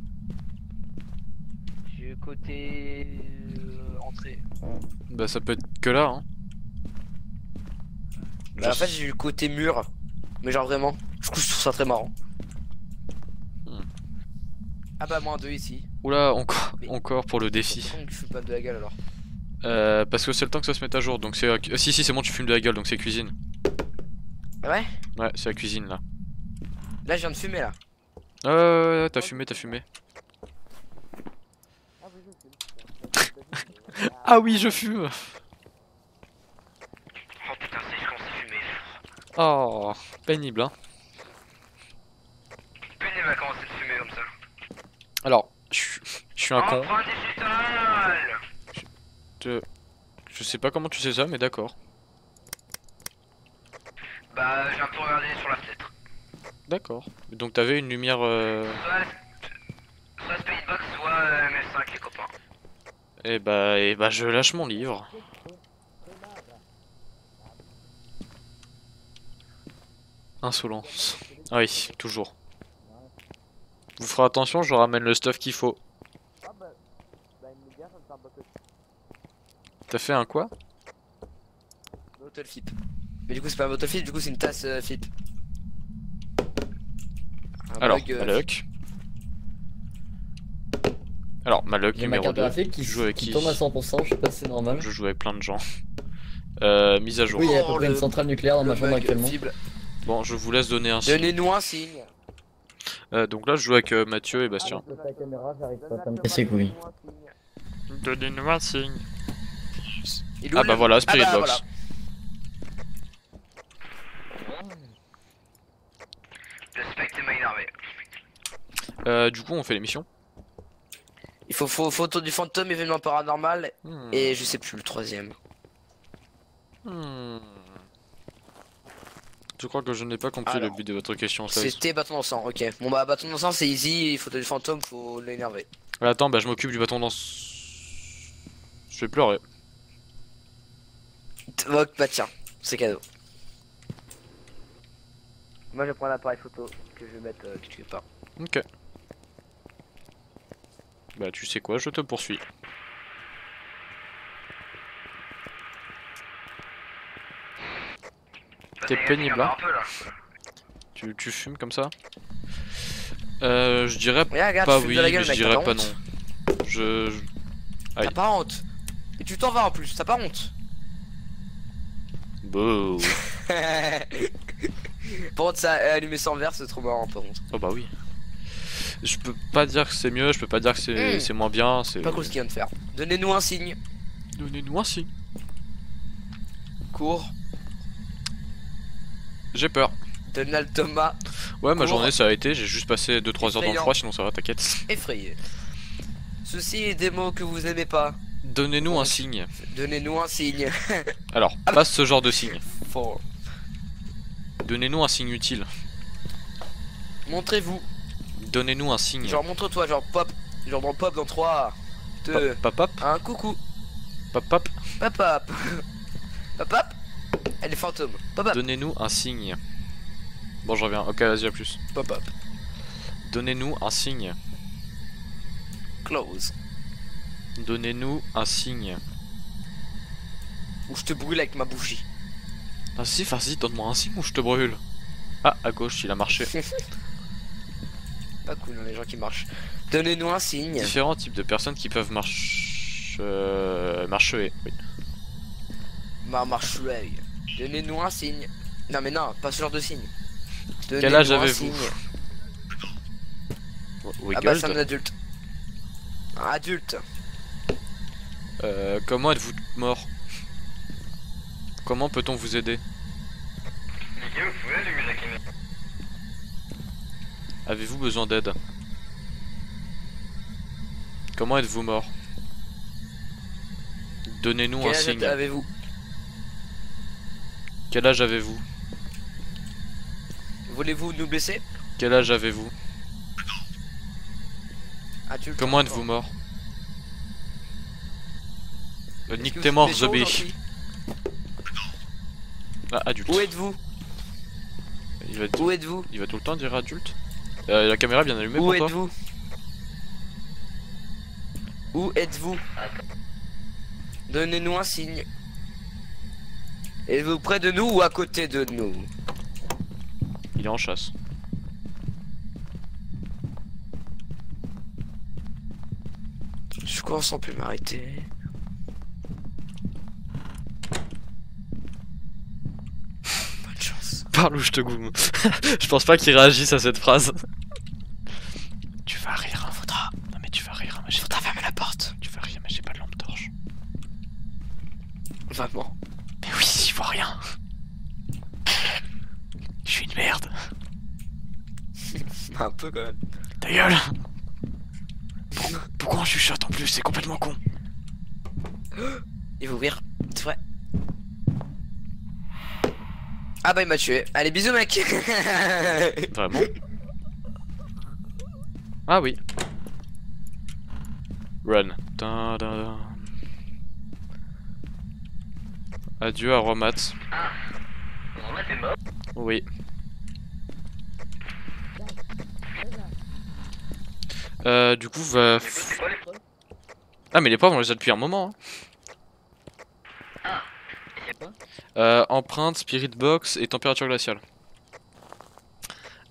Côté euh, entrée. Bah ça peut être que là hein. Bah genre... en fait j'ai eu le côté mur. Mais genre vraiment, je trouve ça très marrant. Hmm. Ah bah moins deux ici. Oula encore, mais... encore pour le défi. Je fume pas de la gueule alors. Euh, parce que c'est le temps que ça se mette à jour donc c'est... Euh, si si c'est bon tu fumes de la gueule donc c'est cuisine. Ouais. Ouais c'est la cuisine là. Là je viens de fumer là. Euh t'as fumé t'as fumé. Ah oui, je fume. Oh putain, c'est quand c'est fumé. Oh, pénible hein. Pénible à commencer de fumer comme ça. Alors, je suis un con. Je... je sais pas comment tu sais ça, mais d'accord. Bah, j'ai un peu regardé sur la fenêtre. D'accord. Donc t'avais une lumière... Euh... Soit Speedbox, soit M F cinq les copains. Et bah, et bah je lâche mon livre. Insolence. Ah oui, toujours. Vous ferez attention, je ramène le stuff qu'il faut. T'as fait un quoi? Bottle flip. Mais du coup c'est pas un bottle flip, du coup c'est une tasse euh, flip. Un Alors, bug, euh, Alec. Alors, Malok numéro deux, qui joue avec qui, qui tombe à cent pour cent, je sais pas si c'est normal. Je joue avec plein de gens. Euh, mise à jour. Oui, il y a à peu près une centrale nucléaire dans ma chambre actuellement. Fible. Bon, je vous laisse donner un signe. Donnez-nous un signe. Euh, donc là, je joue avec euh, Mathieu et Bastien. C'est cool. Donnez-nous un signe. Ah bah voilà, Spirit ah bah, Box. Voilà. Le spectre m'a énervé. Euh, du coup, on fait l'émission. Il faut photo du fantôme, événement paranormal, hmm. et je sais plus le troisième. Hmm. Je crois que je n'ai pas compris Alors, le but de votre question. C'était bâton dans le sang, ok. Bon bah bâton dans le sang c'est easy, photo du fantôme, faut l'énerver. Ah, attends, bah je m'occupe du bâton dans le sang. Je vais pleurer. Ok, bah tiens, c'est cadeau. Moi je prends l'appareil photo que je vais mettre euh, quelque part. Ok. Bah tu sais quoi, je te poursuis. T'es pénible hein. Tu, tu fumes comme ça? Euh je dirais ouais, regarde, pas oui gueule, mais je dirais pas honte. Non. Je... je... T'as pas honte. Et tu t'en vas en plus, t'as pas honte. Beau. Par contre ça, allumer sans verre c'est trop marrant par contre. Oh bah oui. je peux pas dire que c'est mieux, je peux pas dire que c'est mmh. moins bien. C'est pas cool ce qu'il vient de faire. Donnez-nous un signe. Donnez-nous un signe. Cours. J'ai peur. Donald Thomas. Ouais, ma journée ça a été, j'ai juste passé deux trois heures dans le froid, sinon ça va, t'inquiète. Effrayé. Ceci est des mots que vous aimez pas. Donnez-nous ouais. un signe. Donnez-nous un signe. Alors, ah pas bah. ce genre de signe. Faut... Donnez-nous un signe utile. Montrez-vous. Donnez-nous un signe. Genre montre-toi, genre pop. Genre dans pop dans trois, deux, pop, pop, pop. un, coucou. Pop, pop. Pop, pop. Pop, pop. Elle est fantôme. Pop, pop. Donnez-nous un signe. Bon, je reviens. Ok, vas-y, à plus. Pop, pop. Donnez-nous un signe. Close. Donnez-nous un signe. Ou je te brûle avec ma bougie. Ah si, vas-y, donne-moi un signe ou je te brûle. Ah, à gauche, il a marché. Pas cool, hein, les gens qui marchent. Donnez-nous un signe. Différents types de personnes qui peuvent marcher. Euh, marcher, oui. Ma marche. Donnez-nous un signe. Non, mais non, pas ce genre de signe. Quel âge avez-vous? Ah bah, c'est un adulte. Un adulte. Euh, comment êtes-vous mort? Comment peut-on vous aider? Avez-vous besoin d'aide? Comment êtes-vous mort? Donnez-nous un signe. Quel âge avez-vous? Quel âge avez-vous? Voulez-vous nous blesser? Quel âge avez-vous? Comment êtes-vous mort? Euh, nique tes morts, Zobé. Ah, adulte. Où êtes-vous? Il va être... Où êtes-vous? Il va tout le temps dire adulte. Euh, la caméra est bien allumée. Où êtes-vous? Où êtes-vous? Donnez-nous un signe. Êtes-vous près de nous ou à côté de nous? Il est en chasse. Je cours sans plus m'arrêter. Parle ou je te goume. Je pense pas qu'il réagisse à cette phrase. Tu vas rire, hein, faudra. Non mais tu vas rire, hein, mais j'ai faudra fermer la porte. Tu vas rire, mais j'ai pas de lampe torche. Vraiment. Mais oui, j'y vois rien. Je suis une merde. Un peu quand même. Ta gueule. Pourquoi, pourquoi on chuchote en plus? C'est complètement con. Il va ouvrir, c'est vrai. Ah bah il m'a tué. Allez bisous mec. Vraiment? Ah oui. Run. Dun, dun, dun. Adieu à Romat. Ah. Romat est mort? Oui. Euh du coup va... Ah mais les pauvres on les a depuis un moment hein. Ah. Euh, empreinte, spirit box et température glaciale.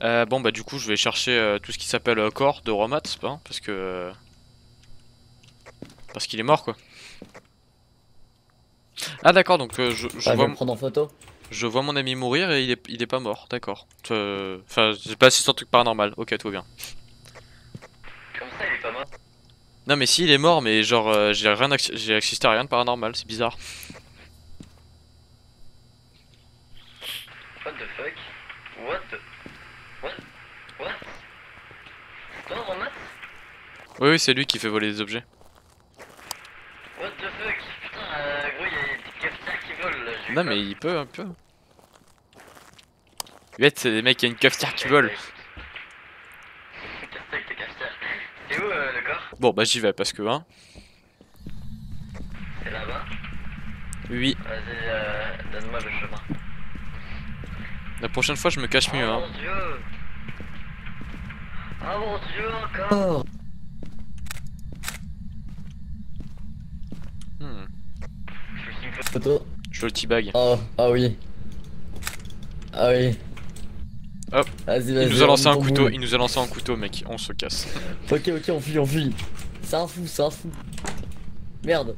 Euh, bon bah du coup je vais chercher euh, tout ce qui s'appelle euh, corps de Romat, hein, parce que euh, parce qu'il est mort quoi. Ah d'accord, donc euh, je, je ah, vois prendre en photo. Je vois mon ami mourir et il est, il est pas mort, d'accord. Enfin euh, j'ai pas assisté un truc paranormal. Ok, tout va bien. Comme ça il est pas mort. Non mais si il est mort, mais genre euh, j'ai rien, j'ai assisté à rien de paranormal, c'est bizarre. What the fuck? What the... What? What? Non, Romat? Oui, oui, c'est lui qui fait voler des objets. What the fuck? Putain, euh, gros, y'a des cafetières qui volent là. Non, mais il peut, un peu. Ouais, c'est des mecs, y'a une cafetière qui vole. Cafetière, cafetière. C'est où euh, le corps? Bon, bah j'y vais parce que, hein. C'est là-bas? Oui. Vas-y, euh, donne-moi le chemin. La prochaine fois, je me cache mieux, hein. Oh mon dieu! Oh mon dieu, encore! Hmm. Photo. Je veux le T-bag. Oh, ah oui. Ah oui. Hop. Vas-y, vas-y. Il nous a lancé un couteau, il nous a lancé un couteau, mec. On se casse. Ok, ok, on fuit, on fuit. C'est un fou, c'est un fou. Merde.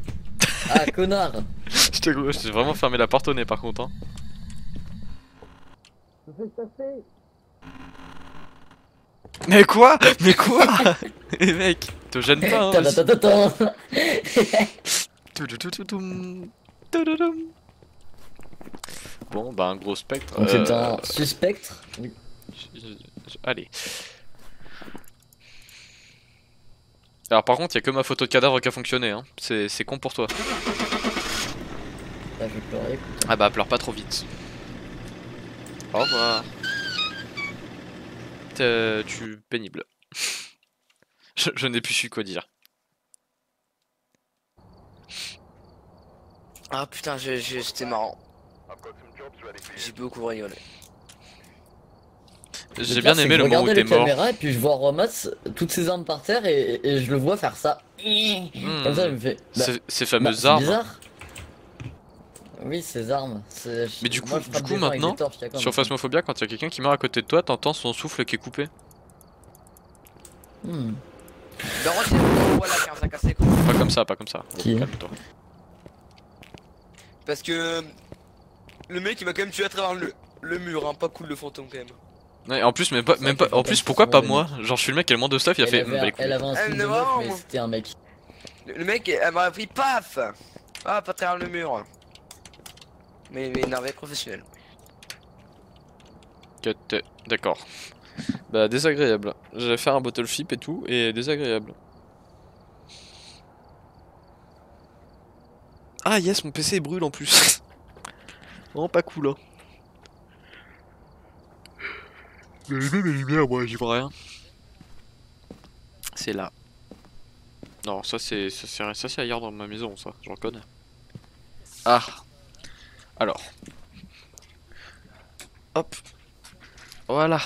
Ah, connard! Je t'ai vraiment fermé la porte au nez, par contre, hein. Mais quoi? Mais quoi? Eh mec, te gêne pas hein. Bon bah un gros spectre. Donc c'est un suspectre. Allez. Alors par contre, il y a que ma photo de cadavre qui a fonctionné hein. C'est con pour toi. Là, je vais pleurer, écoute. Ah bah pleure pas trop vite. Au revoir. Euh, tu pénible. je je n'ai plus su quoi dire. Ah putain, c'était marrant. J'ai beaucoup rigolé. J'ai bien aimé le moment où t'es mort. Caméra, et puis je vois Romas toutes ses armes par terre et, et je le vois faire ça. Mmh. Comme ça, il me fait. Bah, ces fameuses bah, armes. Bizarre. Oui, ces armes. Mais du coup, moi, du coup maintenant, torches, sur Phasmophobia, quand il y a quelqu'un qui meurt à côté de toi, t'entends son souffle qui est coupé. Hmm. Pas comme ça, pas comme ça. Qui oh, parce que le mec il va quand même tuer à travers le, le mur, hein. Pas cool le fantôme quand même. Ouais, en plus, mais pas, même pas, en plus, pourquoi pas moi? Genre, je suis le mec qui a le moins de stuff, il a fait. Elle avait un mais c'était un mec. Le mec, elle m'a pris paf. Ah, pas travers le mur. Mais énervé professionnel. D'accord. Bah désagréable. J'allais faire un bottle flip et tout, et désagréable. Ah yes, mon P C brûle en plus. Vraiment pas cool hein. Mais j'ai mes lumières, moi j'y vois rien. C'est là. Non, ça c'est ça c'est ailleurs dans ma maison ça, j'en connais. Ah. Alors, hop, voilà.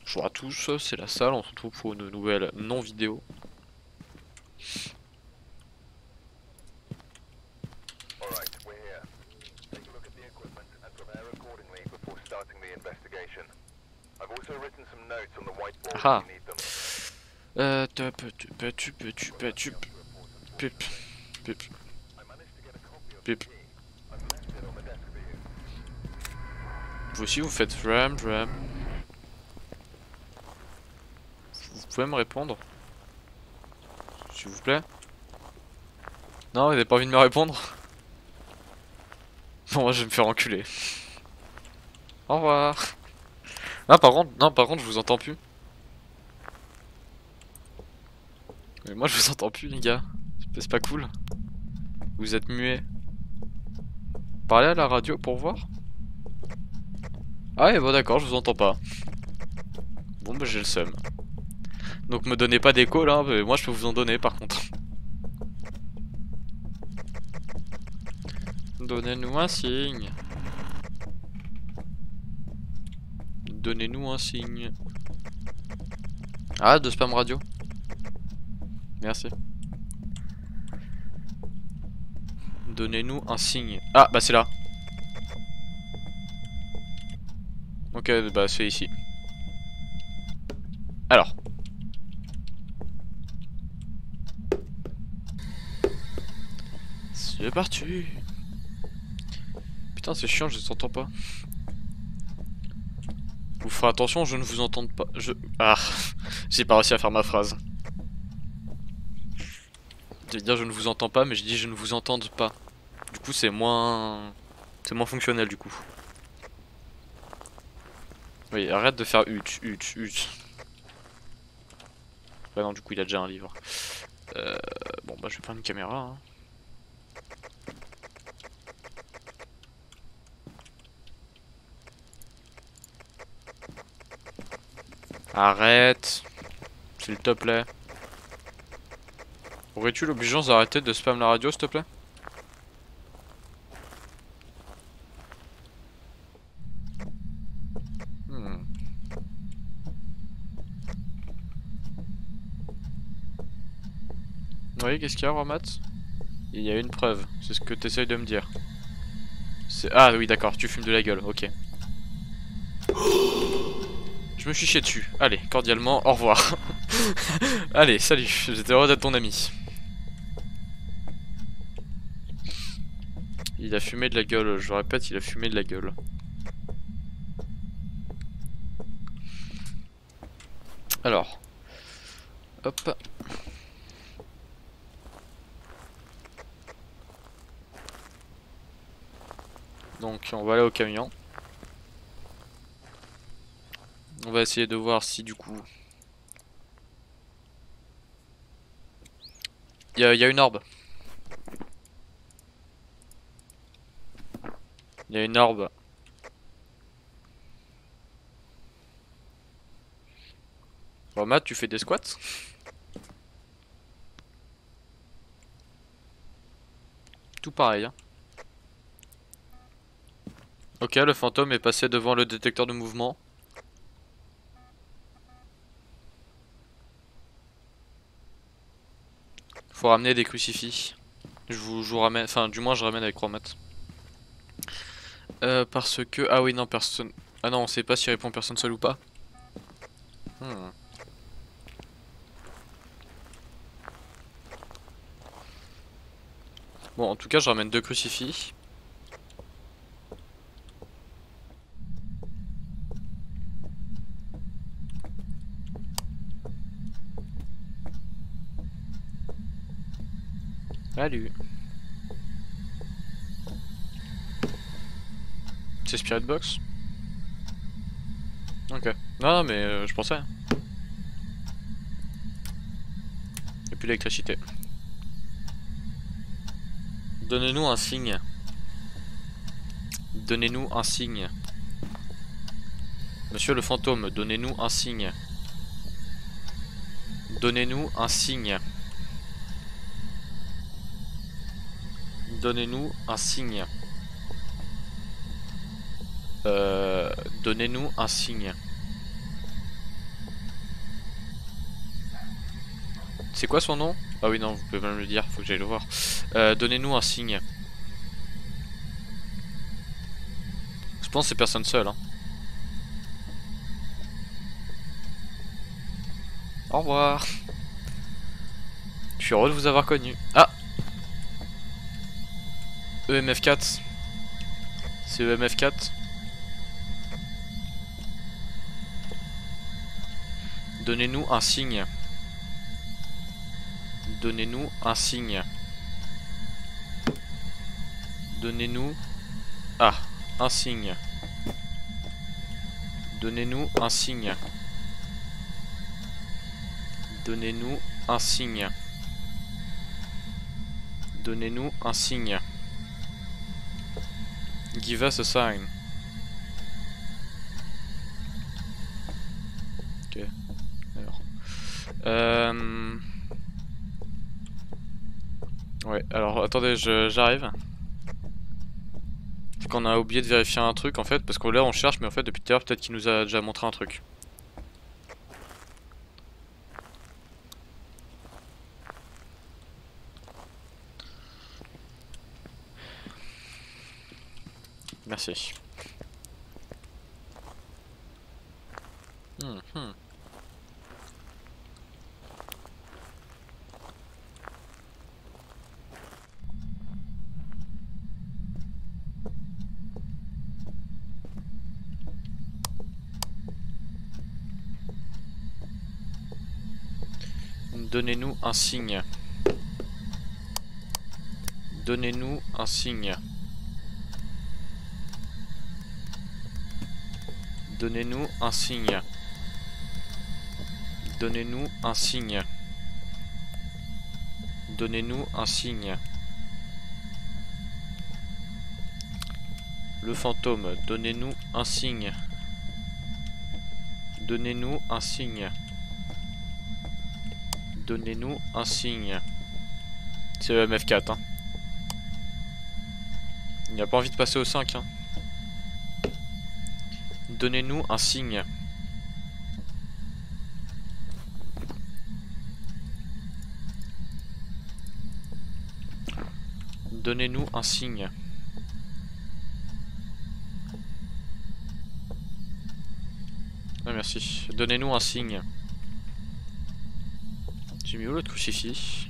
Bonjour à tous, c'est la salle, on se retrouve pour une nouvelle non vidéo. Ah, euh, tu peux, tu peux, tu peux, Pip. Vous aussi vous faites ram ram. Vous pouvez me répondre? S'il vous plaît. Non, vous n'avez pas envie de me répondre? Bon, moi je vais me faire enculer. Au revoir. Ah par contre, non par contre je vous entends plus. Mais moi je vous entends plus les gars. C'est pas cool. Vous êtes muets. Parlez à la radio pour voir. Ah et bah d'accord, je vous entends pas. Bon bah j'ai le seum. Donc me donnez pas d'écho là, mais moi je peux vous en donner par contre. Donnez-nous un signe. Donnez-nous un signe. Ah de spam radio. Merci. Donnez-nous un signe. Ah, bah c'est là. Ok, bah c'est ici. Alors. C'est parti. Putain, c'est chiant, je ne t'entends pas. Vous ferez attention, je ne vous entends pas. Je... Ah, j'ai pas réussi à faire ma phrase. Je vais dire je ne vous entends pas, mais je dis je ne vous entende pas. Du coup c'est moins... C'est moins fonctionnel du coup. Oui, arrête de faire hut, hut, hut. Bah non, du coup il a déjà un livre. Euh, bon bah je vais prendre une caméra. Hein. Arrête. S'il te plaît. Aurais-tu l'obligeance d'arrêter de spam la radio s'il te plaît? Hmm. Oui, qu'est-ce qu'il y a, Romat? Il y a une preuve, c'est ce que tu essayes de me dire. Ah oui d'accord, tu fumes de la gueule, ok. Je me suis chié dessus, allez, cordialement, au revoir. Allez, salut, j'étais heureux d'être ton ami. Il a fumé de la gueule, je répète, il a fumé de la gueule. Alors, hop. Donc on va aller au camion. On va essayer de voir si du coup il y, y a une orbe. Il y a une orbe. Bon Matt, tu fais des squats? Tout pareil hein. Ok, le fantôme est passé devant le détecteur de mouvement. Faut ramener des crucifix. Je vous, je vous ramène, enfin du moins je ramène avec Romat. Euh, parce que... Ah oui non, personne... Ah non, on sait pas s'il répond personne seule ou pas. Hmm. Bon, en tout cas je ramène deux crucifix. Salut. C'est Spirit Box? Ok. Non, non mais euh, je pensais. Et puis l'électricité. Donnez-nous un signe. Donnez-nous un signe. Monsieur le fantôme, donnez-nous un signe. Donnez-nous un signe. Donnez-nous un signe. Euh, Donnez-nous un signe. C'est quoi son nom? Ah oui non, vous pouvez même le dire, faut que j'aille le voir. Euh, Donnez-nous un signe. Je pense que c'est personne seule hein. Au revoir. Je suis heureux de vous avoir connu. Ah, E M F quatre. C'est E M F quatre. Donnez-nous un signe. Donnez-nous un signe. Donnez-nous... Ah, un signe. Donnez-nous un signe. Donnez-nous un signe. Donnez-nous un signe. Give us a sign. Ok. Alors. Euh... Ouais, alors attendez, j'arrive. Je crois qu'on a oublié de vérifier un truc en fait, parce que là on cherche, mais en fait depuis tout à l'heure peut-être qu'il nous a déjà montré un truc. Merci. Hmm, hmm. Donnez-nous un signe. Donnez-nous un signe. Donnez-nous un signe. Donnez-nous un signe. Donnez-nous un signe. Le fantôme, donnez-nous un signe. Donnez-nous un signe. Donnez-nous un signe. C'est le M F quatre hein. Il n'y a pas envie de passer au cinq hein. Donnez-nous un signe. Donnez-nous un signe. Ah merci. Donnez-nous un signe. J'ai mis où l'autre crucifix?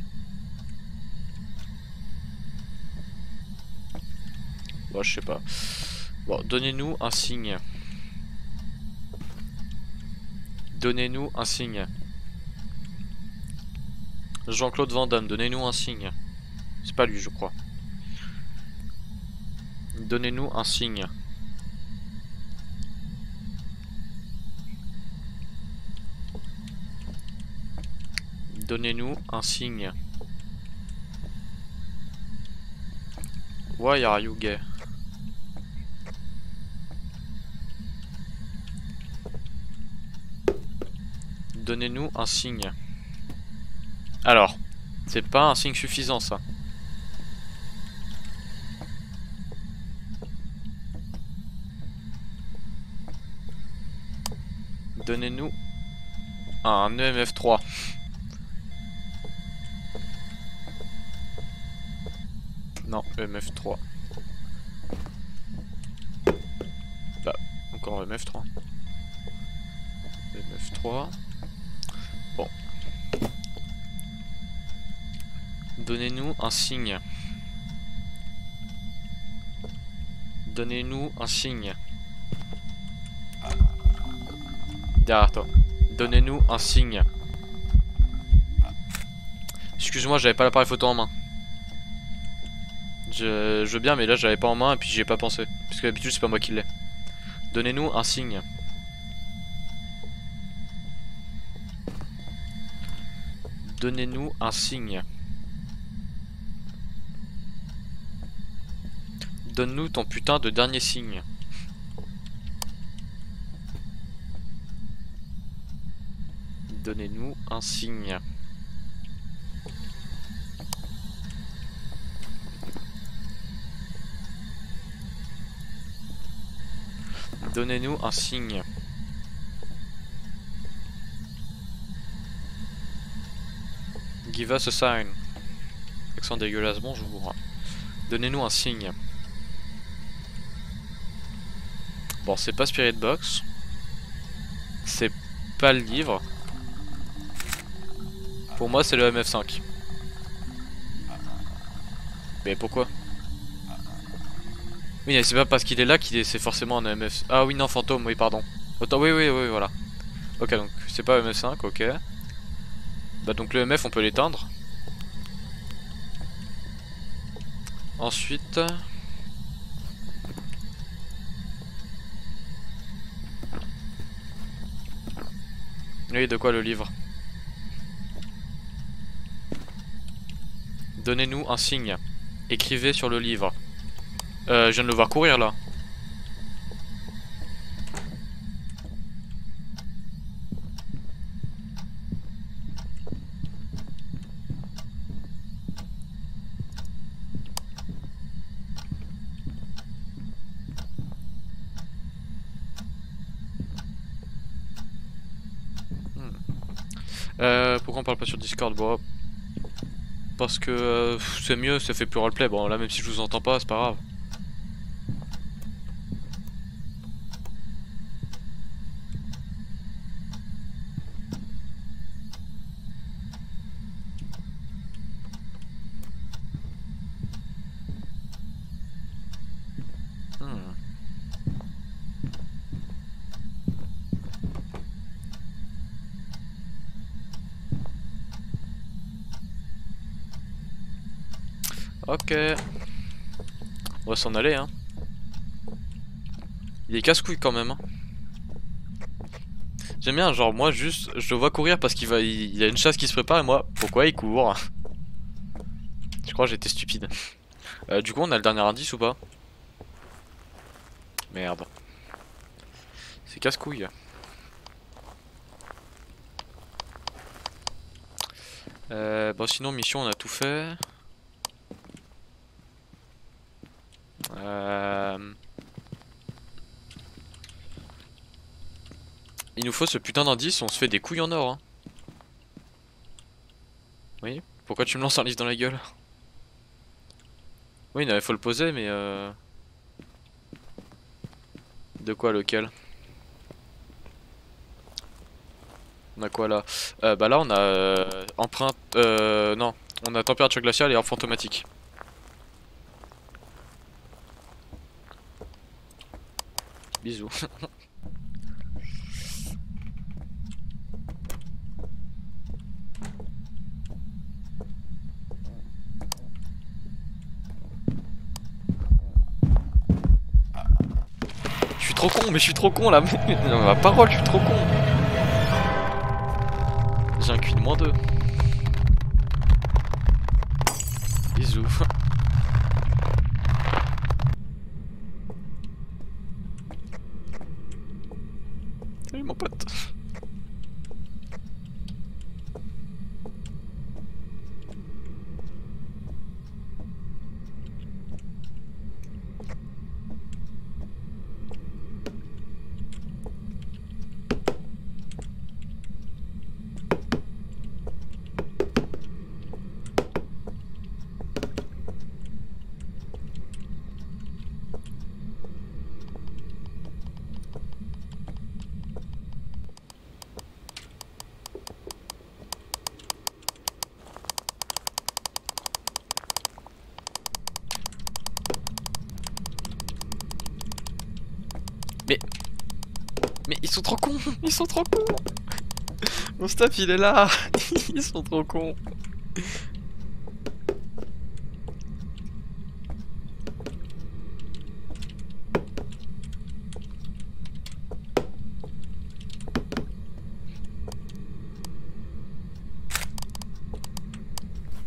Bon, je sais pas. Bon, donnez-nous un signe. Donnez-nous un signe. Jean-Claude Van Damme, donnez-nous un signe. C'est pas lui, je crois. Donnez-nous un signe. Donnez-nous un signe. Why are you gay? Donnez-nous un signe. Alors, c'est pas un signe suffisant ça. Donnez-nous un E M F trois. Non, E M F trois. Là, encore E M F trois. E M F trois. Bon. Donnez-nous un signe. Donnez-nous un signe. Derrière toi. Donnez-nous un signe. Excuse-moi, j'avais pas l'appareil photo en main. Je, je veux bien, mais là j'avais pas en main et puis j'y ai pas pensé. Parce que d'habitude c'est pas moi qui l'ai. Donnez-nous un signe. Donnez-nous un signe. Donne-nous ton putain de dernier signe. Donnez-nous un signe. Donnez-nous un signe. Give us a sign. Accent dégueulasse, bonjour. Donnez-nous un signe. Bon, c'est pas Spirit Box. C'est pas le livre. Pour moi, c'est le M F cinq. Mais pourquoi ? Oui, c'est pas parce qu'il est là qu'il est, c'est forcément un M F... Ah oui, non, fantôme, oui, pardon. Autant, oui, oui, oui, voilà. Ok, donc, c'est pas E M F cinq, ok. Bah donc le E M F, on peut l'éteindre. Ensuite... Oui, de quoi le livre? Donnez-nous un signe. Écrivez sur le livre. Euh, je viens de le voir courir là. Hmm. Euh, pourquoi on parle pas sur Discord? Bon, parce que euh, c'est mieux, ça fait plus roleplay. Bon, là, même si je vous entends pas, c'est pas grave. Ok, on va s'en aller hein. Il est casse-couille quand même hein. J'aime bien, genre moi juste je le vois courir parce qu'il va, il, il y a une chasse qui se prépare et moi pourquoi il court? Je crois que j'étais stupide. euh, Du coup on a le dernier indice ou pas? Merde. C'est casse-couille. euh, Bon sinon mission on a tout fait. Euh... Il nous faut ce putain d'indice, on se fait des couilles en or hein. Oui. Pourquoi tu me lances un livre dans la gueule? Oui non, il faut le poser mais euh... De quoi lequel? On a quoi là? euh, Bah là on a euh, empreinte... Euh, non, on a température glaciale et orbe fantomatique. Bisous. trop con, mais je suis trop con là. Non, ma parole, je suis trop con. J'ai un Q de moins deux. Bisous. Salut mon pote. Ils sont trop cons, ils sont trop cons. Mon staff il est là. Ils sont trop cons.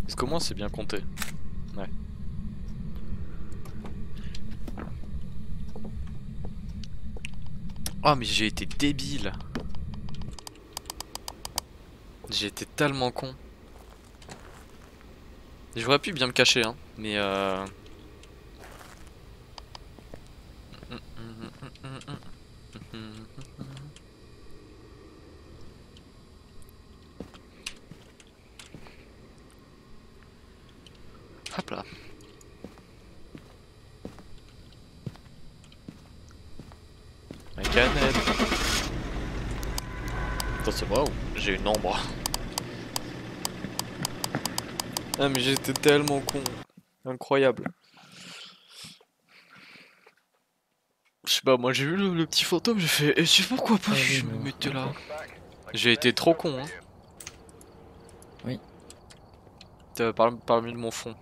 Est-ce qu'au moins c'est bien compté? Ouais. Oh mais j'ai été débile. J'ai été tellement con. J'aurais pu bien me cacher hein, mais euh... hop là. Attends, c'est moi ou j'ai une ombre? Ah mais j'étais tellement con. Incroyable. Je sais pas, moi j'ai vu le, le petit fantôme, j'ai fait... Et c'est pourquoi pas ah, je me mettais là. J'ai été trop con hein. Oui. Euh, parle, parle mieux de mon fond,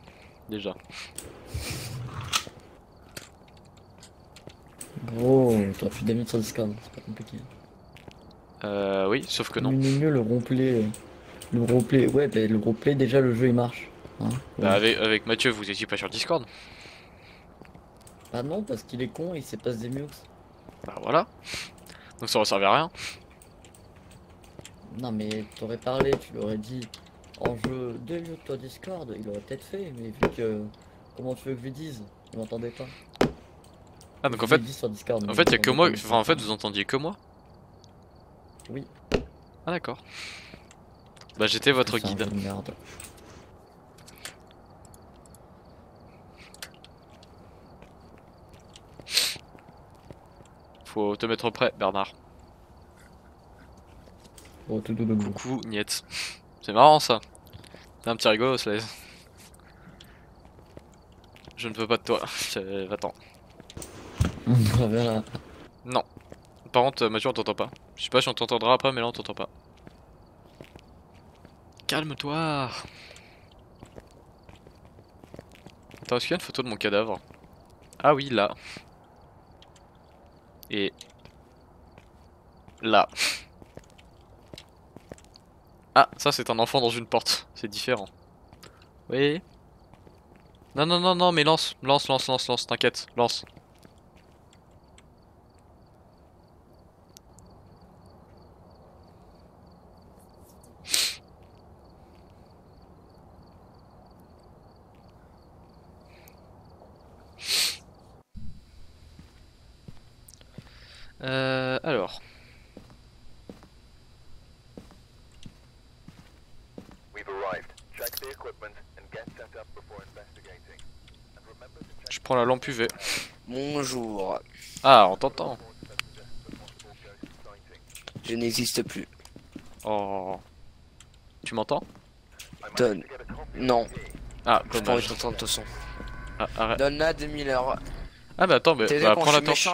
déjà. Gros, t'aurais pu d'amener sur Discord, c'est pas compliqué. Euh, oui, sauf que non. Mais mieux le roleplay. Le roleplay, ouais, bah, le roleplay, déjà le jeu il marche. Hein, ouais. Bah, avec, avec Mathieu, vous étiez pas sur Discord? Bah, non, parce qu'il est con et il se passe des mux. Bah, voilà. Donc, ça ne servait à rien. Non, mais t'aurais parlé, tu l'aurais dit en jeu deux minutes sur Discord, il aurait peut-être fait, mais vu que. Comment tu veux que je lui dise? Il m'entendait pas. Ah, donc en fait, Discord, en fait, il y a que moi, enfin, en fait, vous entendiez que moi? Oui. Ah, d'accord. Bah, j'étais votre guide. Faut te mettre prêt, Bernard. Oh, tout debout. Coucou, Niette. C'est marrant ça. T'es un petit rigolo, Slaise. Je ne veux pas de toi. Va-t'en. Non. Par contre, Mathieu, on t'entend pas. Je sais pas si on t'entendra après, mais là on t'entend pas. Calme-toi. Attends, est-ce qu'il y a une photo de mon cadavre? Ah oui, là. Et... là. Ah, ça c'est un enfant dans une porte. C'est différent. Oui. Non, non, non, non, mais lance, lance, lance, lance, lance, t'inquiète, lance. Euh, alors. Je prends la lampe U V. Bonjour. Ah, on t'entend. Je n'existe plus. Oh. Tu m'entends? Donne. Non. Ah, je t'entends de toute façon. Ah, arrête. Donne-la deux mille heures. Ah bah attends, mais bah, prends la torche.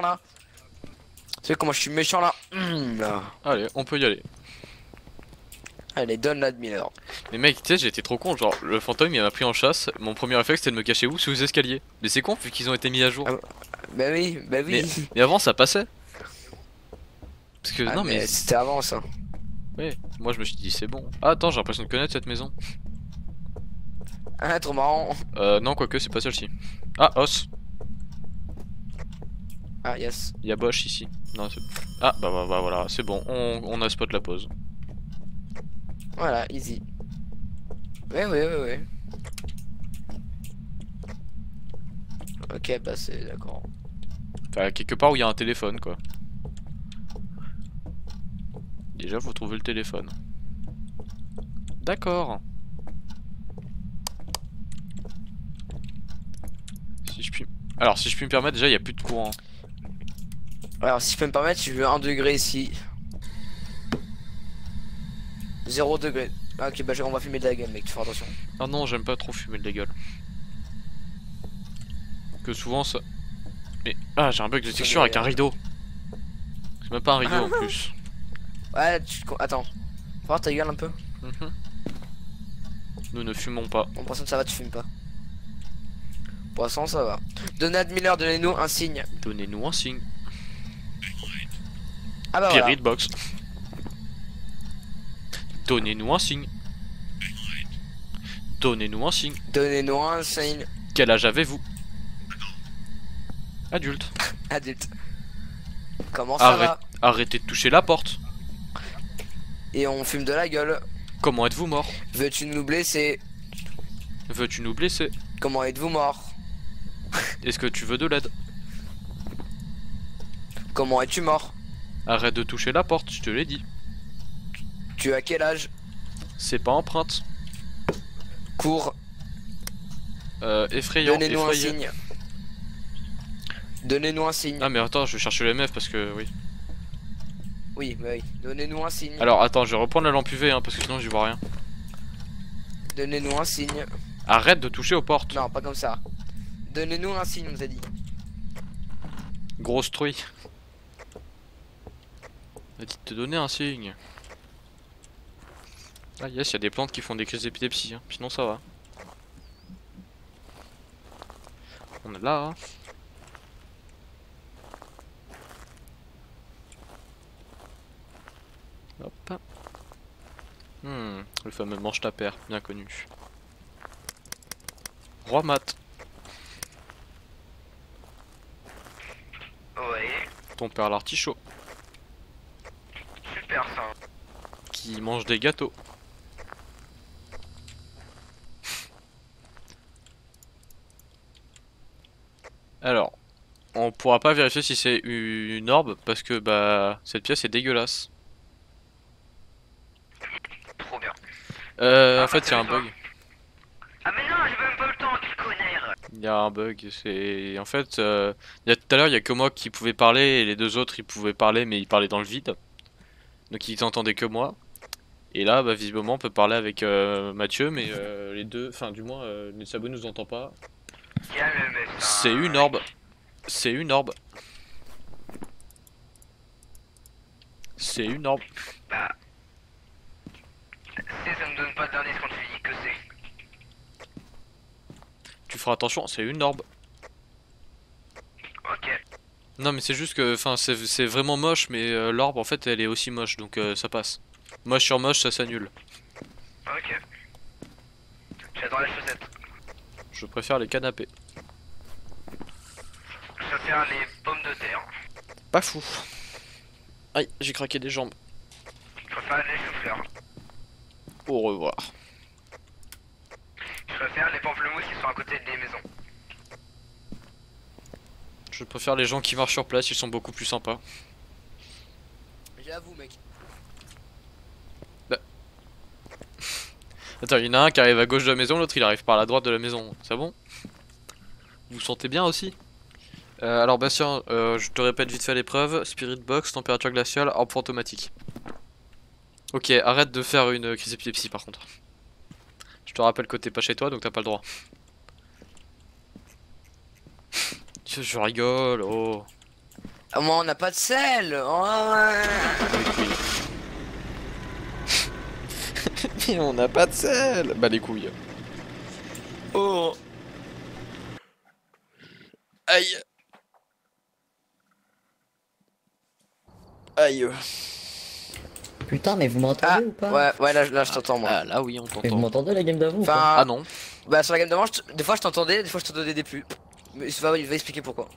Tu sais comment je suis méchant là, mmh, là. Allez, on peut y aller. Allez, donne la demi-heure. Mais mec, tu sais, j'ai été trop con. Genre, le fantôme il m'a pris en chasse. Mon premier réflexe c'était de me cacher où? Sous les escaliers. Mais c'est con vu qu'ils ont été mis à jour. Ah, bah oui, bah oui. Mais, mais avant ça passait. que ah, non mais, mais... c'était avant ça. Ouais, moi je me suis dit c'est bon. Ah, attends, j'ai l'impression de connaître cette maison. Ah, trop marrant. Euh non, quoique c'est pas celle-ci. Ah, os. Ah yes. Y'a Bosch ici. Non, c'est... Ah bah, bah, bah voilà, c'est bon, on, on a spot la pause. Voilà, easy. Ouais ouais ouais ouais. Ok, bah c'est d'accord. Enfin, quelque part où il y a un téléphone quoi. Déjà faut trouver le téléphone. D'accord. Si je puis... Alors si je puis me permettre, déjà il n'y a plus de courant. Alors si je peux me permettre, je veux un degré ici. zéro degré. Ah, ok, bah on va fumer de la gueule mec, tu fais attention. Ah non, j'aime pas trop fumer de la gueule. Que souvent ça... Mais... Ah, j'ai un bug de texture avec un rideau. C'est même pas un rideau ah, en plus. Ouais, tu... attends. Faut voir ta gueule un peu. Mm-hmm. Nous ne fumons pas. Bon, pour l'instant ça va, tu fumes pas. Pour l'instant ça va. Donald Miller, donnez-nous un signe. Donnez-nous un signe. Ah bah Pirate voilà. Box. Donnez-nous un signe. Donnez-nous un signe. Donnez-nous un signe. Quel âge avez-vous? Adulte. Adulte. Comment ça Arrête... va? Arrêtez de toucher la porte. Et on fume de la gueule. Comment êtes-vous mort? Veux-tu nous blesser? Veux-tu nous blesser? Comment êtes-vous mort? Est-ce que tu veux de l'aide? Comment es-tu mort? Arrête de toucher la porte, je te l'ai dit. Tu as quel âge? C'est pas empreinte. Cours. Euh, effrayant. Donnez-nous un signe. Donnez-nous un signe. Ah mais attends, je vais chercher les meufs parce que oui. Oui, bah oui. Donnez-nous un signe. Alors attends, je vais reprendre la lampe U V hein, parce que sinon je vois rien. Donnez-nous un signe. Arrête de toucher aux portes. Non, pas comme ça. Donnez-nous un signe, on vous a dit. Grosse truie. On a dit de te donner un signe. Ah yes, il y a des plantes qui font des crises d'épilepsie, hein. Sinon ça va. On est là. Hein. Hop. Hmm, le fameux manche ta paire, bien connu. Roi mat. Ouais. Ton père l'artichaut. Super ça. Qui mange des gâteaux. Alors, on pourra pas vérifier si c'est une orbe parce que bah cette pièce est dégueulasse. Trop bien. Euh, ah, en fait, il y a un bug. Ah mais non, j'ai même pas le temps, quel connard. Il y a un bug, c'est en fait, euh, y a tout à l'heure, il y a que moi qui pouvais parler et les deux autres ils pouvaient parler mais ils parlaient dans le vide. Donc ils t'entendaient que moi. Et là, bah visiblement, on peut parler avec euh, Mathieu, mais euh, les deux, enfin du moins, euh, Netsabo nous entend pas. C'est une orbe. C'est une orbe. C'est une orbe. Bah. C'est, ça me donne pas d'indice quand tu dis que c'est. Tu feras attention, c'est une orbe. Ok. Non, mais c'est juste que. Enfin, c'est vraiment moche, mais euh, l'orbe en fait elle est aussi moche donc euh, ça passe. Moche sur moche, ça s'annule. Ok. J'adore les chaussettes. Je préfère les canapés. Je préfère les pommes de terre. Pas fou. Aïe, j'ai craqué des jambes. Je préfère les chou-fleurs. Au revoir. Je préfère les pamplemousses qui sont à côté des maisons. Je préfère les gens qui marchent sur place, ils sont beaucoup plus sympas. J'avoue mec. Attends, il y en a un qui arrive à gauche de la maison, l'autre il arrive par la droite de la maison, c'est bon? Vous vous sentez bien aussi? euh, Alors Bastien, euh, je te répète vite fait l'épreuve, Spirit Box, température glaciale, orbe fantomatique. Ok, arrête de faire une crise d'épilepsie par contre. Je te rappelle que t'es pas chez toi donc t'as pas le droit. Je, je rigole, oh. Ah moi on n'a pas de sel oh. Mais on n'a pas de sel. Bah les couilles. Oh. Aïe. Aïe. Putain, mais vous m'entendez ah, ou pas? Ouais, ouais, là, là je t'entends moi. Ah, là oui, on t'entend. Mais vous m'entendez la game d'avant? Enfin, ah non. Bah sur la game d'avant, je... des fois je t'entendais, des fois je te donnais des plus. Mais il va, il va expliquer pourquoi.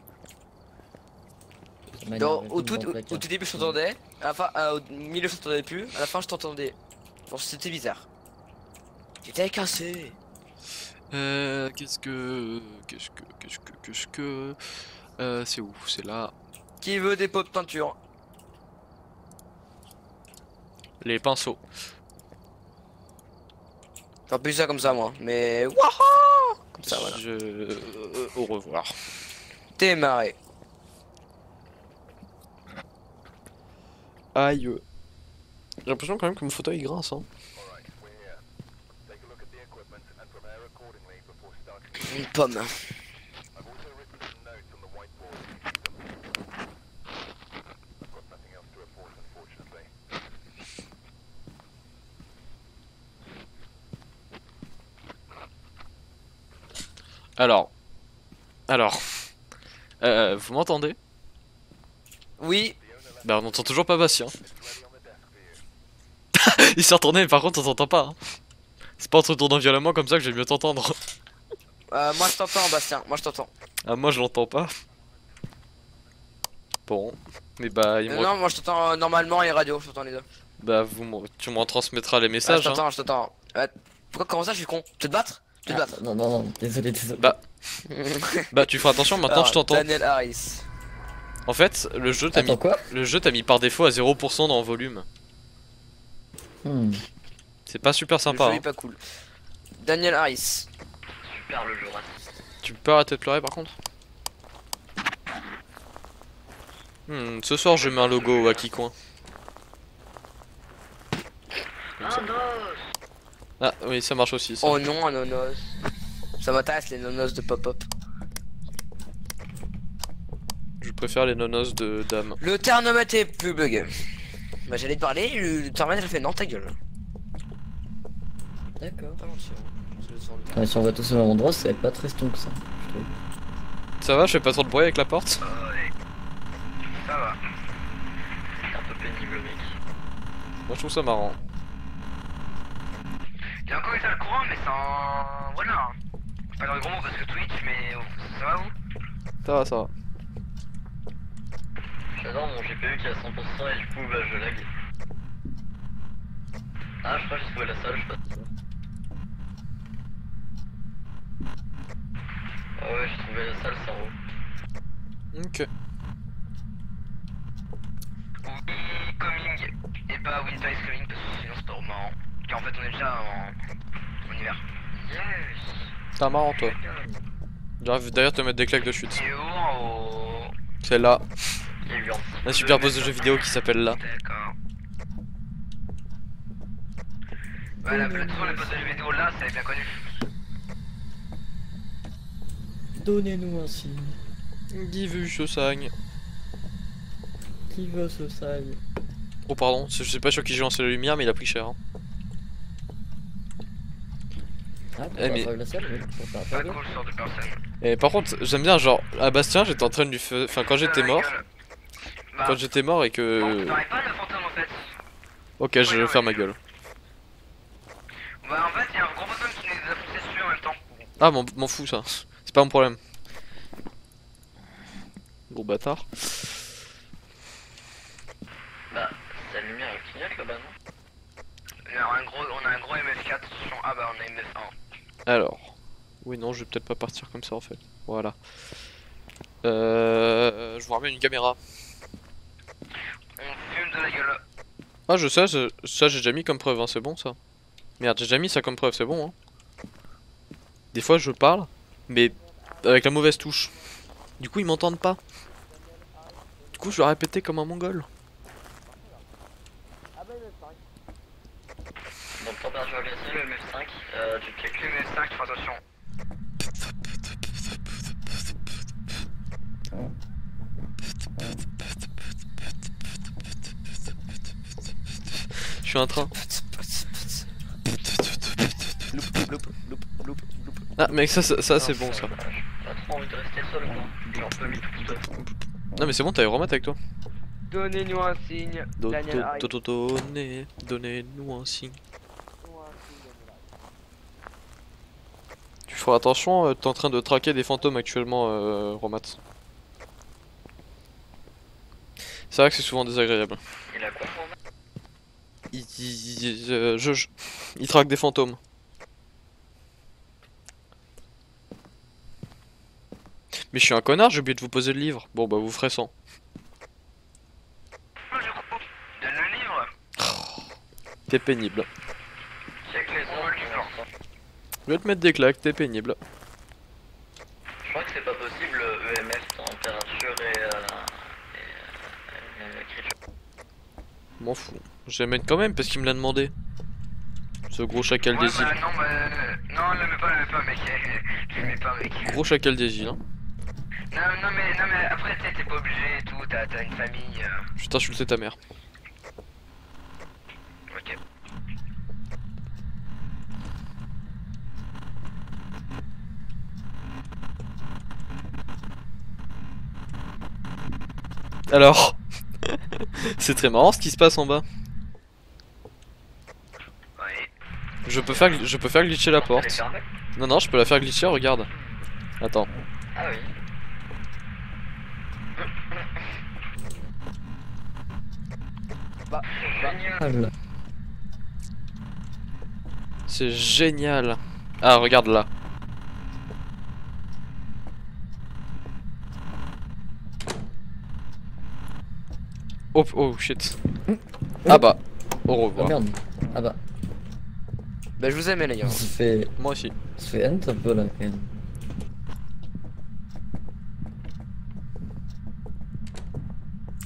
Dans, au, tout, au, au tout début je t'entendais, à la fin, euh, au milieu je t'entendais plus, à la fin je t'entendais. Bon, c'était bizarre. J'étais cassé. Euh, qu'est-ce que... Qu'est-ce que... Qu'est-ce que... Qu'est-ce que... Euh, c'est où? C'est là. Qui veut des pots de peinture? Les pinceaux. J'en plus ça comme ça moi, mais... Wouah! Comme ça voilà. Je... Euh, au revoir. T'es marré. Aïe. J'ai l'impression quand même que mon fauteuil grince hein. Une pomme. Alors, alors, euh, vous m'entendez? Oui. Bah on entend toujours pas Bastien. Il s'est retourné mais par contre on t'entend pas. Hein. C'est pas en te retournant violemment comme ça que je vais mieux t'entendre. Euh, moi je t'entends Bastien, moi je t'entends. Ah moi je l'entends pas. Bon, mais bah il me... Non, moi je t'entends euh, normalement et radio, je t'entends les deux. Bah vous tu me transmettras les messages. Ah, je t'entends, hein. Je t'entends. Euh, pourquoi comment ça je suis con? Tu te battre? Tu te battre? Ah, non non non, désolé désolé. Bah, bah tu feras attention maintenant. Alors, je t'entends. Daniel Harris. En fait, le jeu t'a mis quoi? Le jeu t'a mis par défaut à zéro pour cent dans le volume. Hmm. C'est pas super sympa. Le jeu hein. Est pas cool. Daniel Harris. Super le jeu raciste. Tu peux arrêter de pleurer par contre? Hmm, ce soir je mets un logo à qui coin. Ah oui, ça marche aussi ça. Oh non, un nonos. Ça m'intéresse les nonos de pop-up. Je préfère les nonos de dame. Le thermomètre est plus bugué. Bah j'allais te parler, le thermomètre elle fait non ta gueule. D'accord. Ah, si on va tous au même endroit, ça va être pas très strong ça. Je trouve. Ça va, je fais pas trop de bruit avec la porte. Euh, ouais. Ça va. C'est un peu pénible mec. Moi je trouve ça marrant. Il y a encore eu ça le courant mais sans... Voilà. Pas dans le gros mot parce que Twitch mais... Ça va vous? Ça va, ça va. J'adore mon G P U qui est à cent pour cent et du coup bah je lag. Ah je crois que j'ai trouvé la salle, je sais pas si ça. Ah ouais j'ai trouvé la salle sans. Ok. Oui coming et pas winter is coming parce que sinon c'est pas marrant. Car en fait on est déjà en, en hiver. Yes. T'as marrant toi. J'arrive d'ailleurs te mettre des claques de chute. Oh. C'est là. Un super boss de jeu vidéo qui s'appelle là. D'accord. Bah la plateforme, le boss de jeu vidéo là, c'est bien connu. Donnez-nous un signe. Qui veut ce sagne? Qui veut ce sagne? Oh pardon, je sais pas sur qui j'ai lancé la lumière mais il a pris cher. Hein. Ah, eh, mais... la salle, mais pas cool, sort de personne. Et par contre, j'aime bien genre à Bastien, j'étais en train de lui faire... Enfin quand j'étais mort. Bah, quand j'étais mort et que... Bah, on te paraît pas le fantôme en fait. Ok, ouais, je vais ouais, faire ouais. ma gueule. Bah en fait, y'a un gros fantôme qui nous a poussé dessus en même temps. Ah, m'en m'en fous ça. C'est pas mon problème. Gros bâtard. Bah, la lumière elle clignote là-bas non? Alors, un gros, on a un gros M F quatre sur... Ah bah on a M F un. Alors... Oui non, je vais peut-être pas partir comme ça en fait. Voilà. Euh... Je vous ramène une caméra. On fume de la gueule. Ah je sais, ça, ça j'ai déjà mis comme preuve, hein, c'est bon ça. Merde, j'ai déjà mis ça comme preuve, c'est bon hein. Des fois je parle, mais avec la mauvaise touche. Du coup ils m'entendent pas. Du coup je dois répéter comme un mongol. Bon, pour bien jouer le M F cinq, euh, tu cliques le M F cinq, fais attention. Je suis un train. Ah mec ça ça, ça c'est bon ça. Non mais c'est bon, t'as eu remettre avec toi. Donnez-nous un signe. Do do do do donnez, donnez-nous un signe. Tu feras attention, t'es en train de traquer des fantômes actuellement, euh, Romat. C'est vrai que c'est souvent désagréable. Il a quoi, Romat ? Il, il, il, euh, je, je, il traque des fantômes. Mais je suis un connard, j'ai oublié de vous poser le livre. Bon bah vous ferez sans. Donne le livre. Oh, t'es pénible. Je vais te mettre des claques, t'es pénible. Je crois que c'est pas possible E M F, température et, euh, et, et, et écriture. M'en fous. Je vais mettre quand même parce qu'il me l'a demandé. Ce gros chacal ouais, des bah, îles. Non, bah, non, le mets pas, le mets pas, mec. Le mets pas, mec. Gros chacal des îles, hein. Non, non, mais, non, mais après, t'es pas obligé et tout, t'as une famille. Euh... Je t'insulte ta mère. Ok. Alors, c'est très marrant ce qui se passe en bas. Oui. Je peux faire, je peux faire glitcher la porte. Non, non, je peux la faire glitcher, regarde. Attends. Ah oui. Bah, c'est génial. C'est génial. Ah, regarde là. Oh, oh shit. Ah bah, au revoir. Oh merde. Ah bah. Bah, je vous aimais les gars. Ça fait... Moi aussi. Ça fait un peu la haine.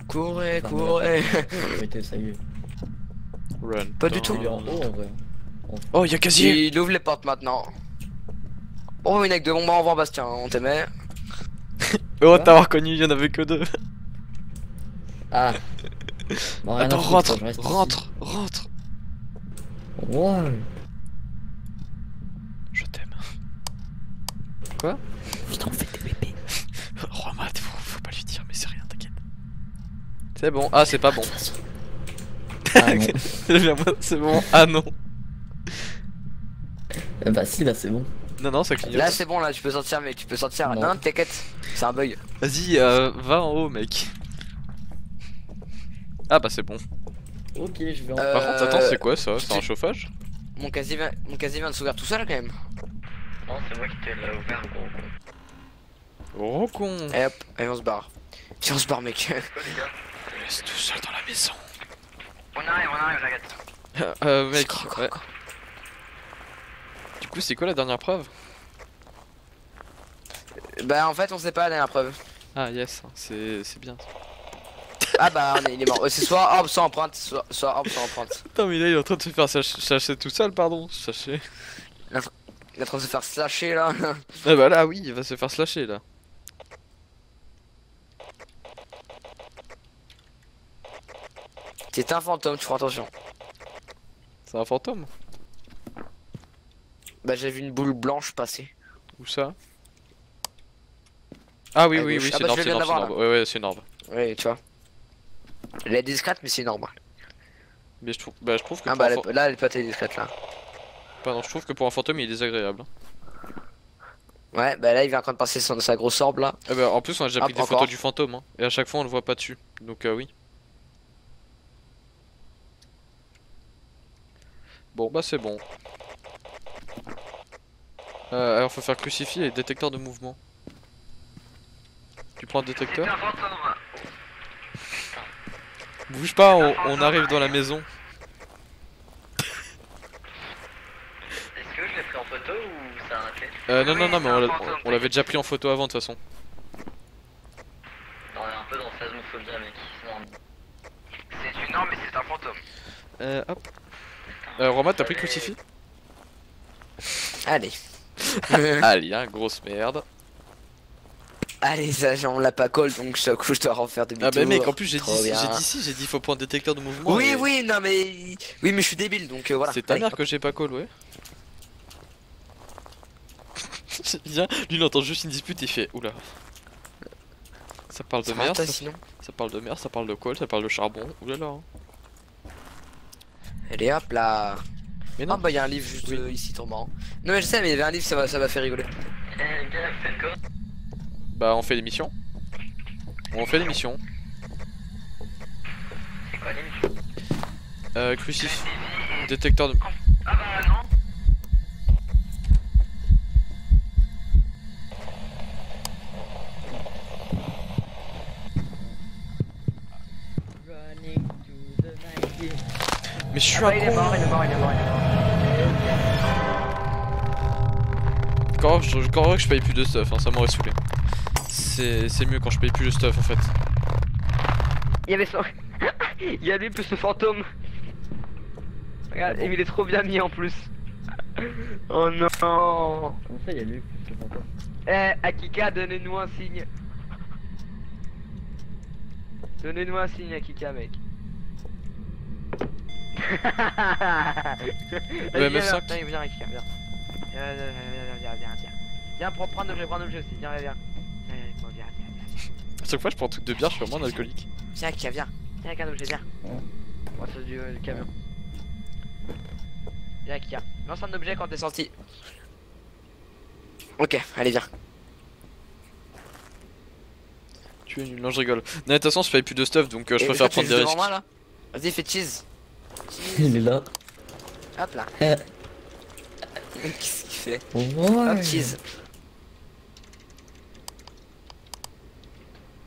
Courez, courez. Ça y est. Run. Pas du tout. Oh, y'a casier. Il ouvre les portes maintenant. Oh, une avec deux bombes, au revoir Bastien, on t'aimait. Oh, t'as reconnu, y'en avait que deux. Ah. Bon, attends, rentre, rentre, rentre, rentre. Wow. Je t'aime. Quoi? Putain, on fait des bébés. Romat, faut, faut pas lui dire, mais c'est rien, t'inquiète. C'est bon, ah c'est pas bon. Ah non. C'est bon, ah non. Bah si, là c'est bon. Non, non, ça clignote. Là c'est bon, là tu peux sortir, mec, tu peux sortir. Non, non t'inquiète, c'est un bug. Vas-y, euh, va en haut, mec. Ah bah c'est bon. Ok, je vais en... Par contre, attends, c'est quoi ça? C'est un chauffage? Mon casier vient, mon casier vient de s'ouvrir tout seul quand même. Non, c'est moi qui t'ai ouvert, gros con. Gros con. Et hop, et on se barre. Tiens, on se barre, mec. On laisse tout seul dans la maison. On arrive, on arrive, j'arrête. Euh, mec, ouais. Du coup, c'est quoi la dernière preuve? Bah, en fait, on sait pas la dernière preuve. Ah, yes, c'est bien. Ah bah on est, il est mort, c'est soit orbe sans empreinte, soit, soit orbe sans empreinte. Putain mais là il est en train de se faire slasher tout seul, pardon, slasher. Il est en train de se faire slasher là. Ah bah là oui, il va se faire slasher là. C'est un fantôme, tu feras attention. C'est un fantôme? Bah j'ai vu une boule blanche passer. Où ça? Ah oui, ah, oui, oui, oui, c'est une orbe, c'est une orbe, ouais, ouais, c'est une orbe. Oui, tu vois. Elle est discrète mais c'est énorme. Mais je trouve, bah, je trouve que... Ah bah elle, là elle est pas très discrète là. Pardon, je trouve que pour un fantôme il est désagréable. Ouais bah là il vient encore de passer son, sa grosse orbe là. Et bah, en plus on a déjà ah, pris des encore. Photos du fantôme hein, et à chaque fois on le voit pas dessus. Donc euh, oui. Bon bah c'est bon. Euh, alors faut faire crucifier et détecteur de mouvement. Tu prends le détecteur ? Bouge pas, on, on arrive dans la maison. Est-ce que je l'ai pris en photo ou ça a raté? Euh non, oui, non, non, mais on, on l'avait déjà pris en photo avant de toute façon. On est un peu dans Phasmophobia, mec. C'est une arme mais c'est un fantôme. Euh hop. Euh Romat, t'as pris le crucifix? Allez. Allez, hein, grosse merde. Allez, ça, on l'a pas call donc je coup je dois refaire des bêtises. Ah bah mec, en plus j'ai dit, j'ai dit si, j'ai dit faut prendre détecteur de mouvement. Oui, et... oui, non mais, oui mais je suis débile donc euh, voilà. C'est ta mère que j'ai pas call, ouais. Bien, lui il entend juste une dispute, il fait oula. Ça parle de merde. Ça... Sinon. Ça parle de mer, ça parle de colle, ça parle de charbon. Oulala. Allez hop là. Mais non, oh, bah y'a un livre juste oui. euh, ici tombant. Non mais je sais, mais il y avait un livre, ça va, ça va faire rigoler. Bah on fait l'émission. On fait l'émission. C'est quoi l'émission? Euh crucif. Détecteur de... Ah bah non. Mais je suis ah bah, un il est mort, il est mort, il est mort, il est mort. Quand je, quand je, que je paye plus de stuff, hein, ça m'aurait saoulé. C'est mieux quand je paye plus de stuff en fait. Il y avait son... il y a lui plus ce fantôme. Regarde, ah bon. Il est trop bien mis en plus. Oh non. Comment ça il y a lui plus ce fantôme? Eh, Akika, donnez-nous un signe. Donnez-nous un signe, Akika, mec. Le M F cinq. Viens, viens, viens, viens, viens, viens, viens, viens. Viens pour prendre l'objet, prendre l'objet aussi. Viens, viens, viens. À chaque fois, je prends un truc de bière, je suis vraiment un alcoolique. Viens, viens, viens. Viens avec un objet, viens. On va du camion. Viens, Kia. Lance un objet quand t'es sorti. Ok, allez, viens. Tu es nul, non, je rigole. Non, de toute façon, je paye plus de stuff donc je préfère prendre des risques. Vas-y, fais cheese. Il est là. Hop là. Qu'est-ce qu'il fait? Ouais. Hop cheese.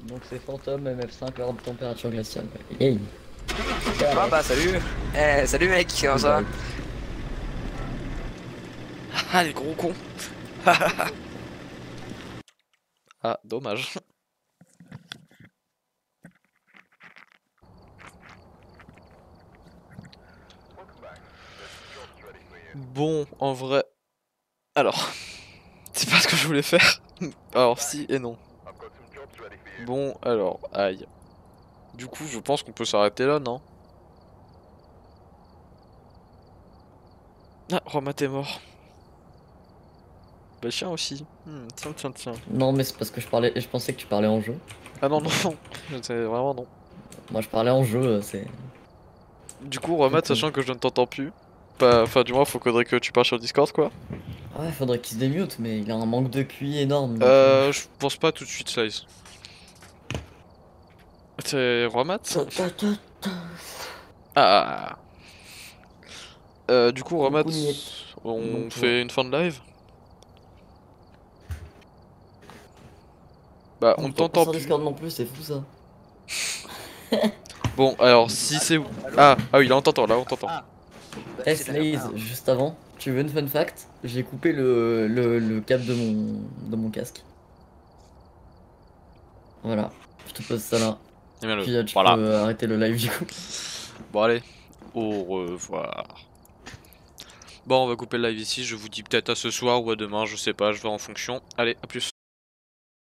Donc c'est fantôme M F cinq hors de température glaciale. Hey. Ah bah salut. Eh salut mec, comment ça va? Ah les gros cons. Ah dommage. Bon, en vrai... Alors... C'est pas ce que je voulais faire. Alors si et non. Bon, alors, aïe. Du coup, je pense qu'on peut s'arrêter là, non? Ah, Roma t'es mort. Bah chien aussi. Hmm, tiens, tiens, tiens. Non, mais c'est parce que je parlais... Je pensais que tu parlais en jeu. Ah non, non, non. C'est vraiment non. Moi, je parlais en jeu, c'est... Du coup, Roma, sachant que je ne t'entends plus... Enfin, du moins, faut faudrait que tu parles sur Discord quoi. Ouais, faudrait qu'il se démute, mais il a un manque de Q I énorme. Donc... Euh, je pense pas tout de suite, Slice. C'est Roamat. Ah euh, Du coup, Roamat, on fait une fin de live. Bah, on t'entend plus. Discord non plus, c'est fou ça. Bon, alors, si c'est. Ah, ah oui, là on t'entend, là on t'entend. Hey Slays, juste avant, tu veux une fun fact? J'ai coupé le, le, le câble de mon, de mon casque. Voilà, je te pose ça là. Et bien Puis le... là, tu voilà. peux arrêter le live du coup. Bon allez, au revoir. Bon, on va couper le live ici, je vous dis peut-être à ce soir ou à demain, je sais pas, je vais en fonction. Allez, à plus.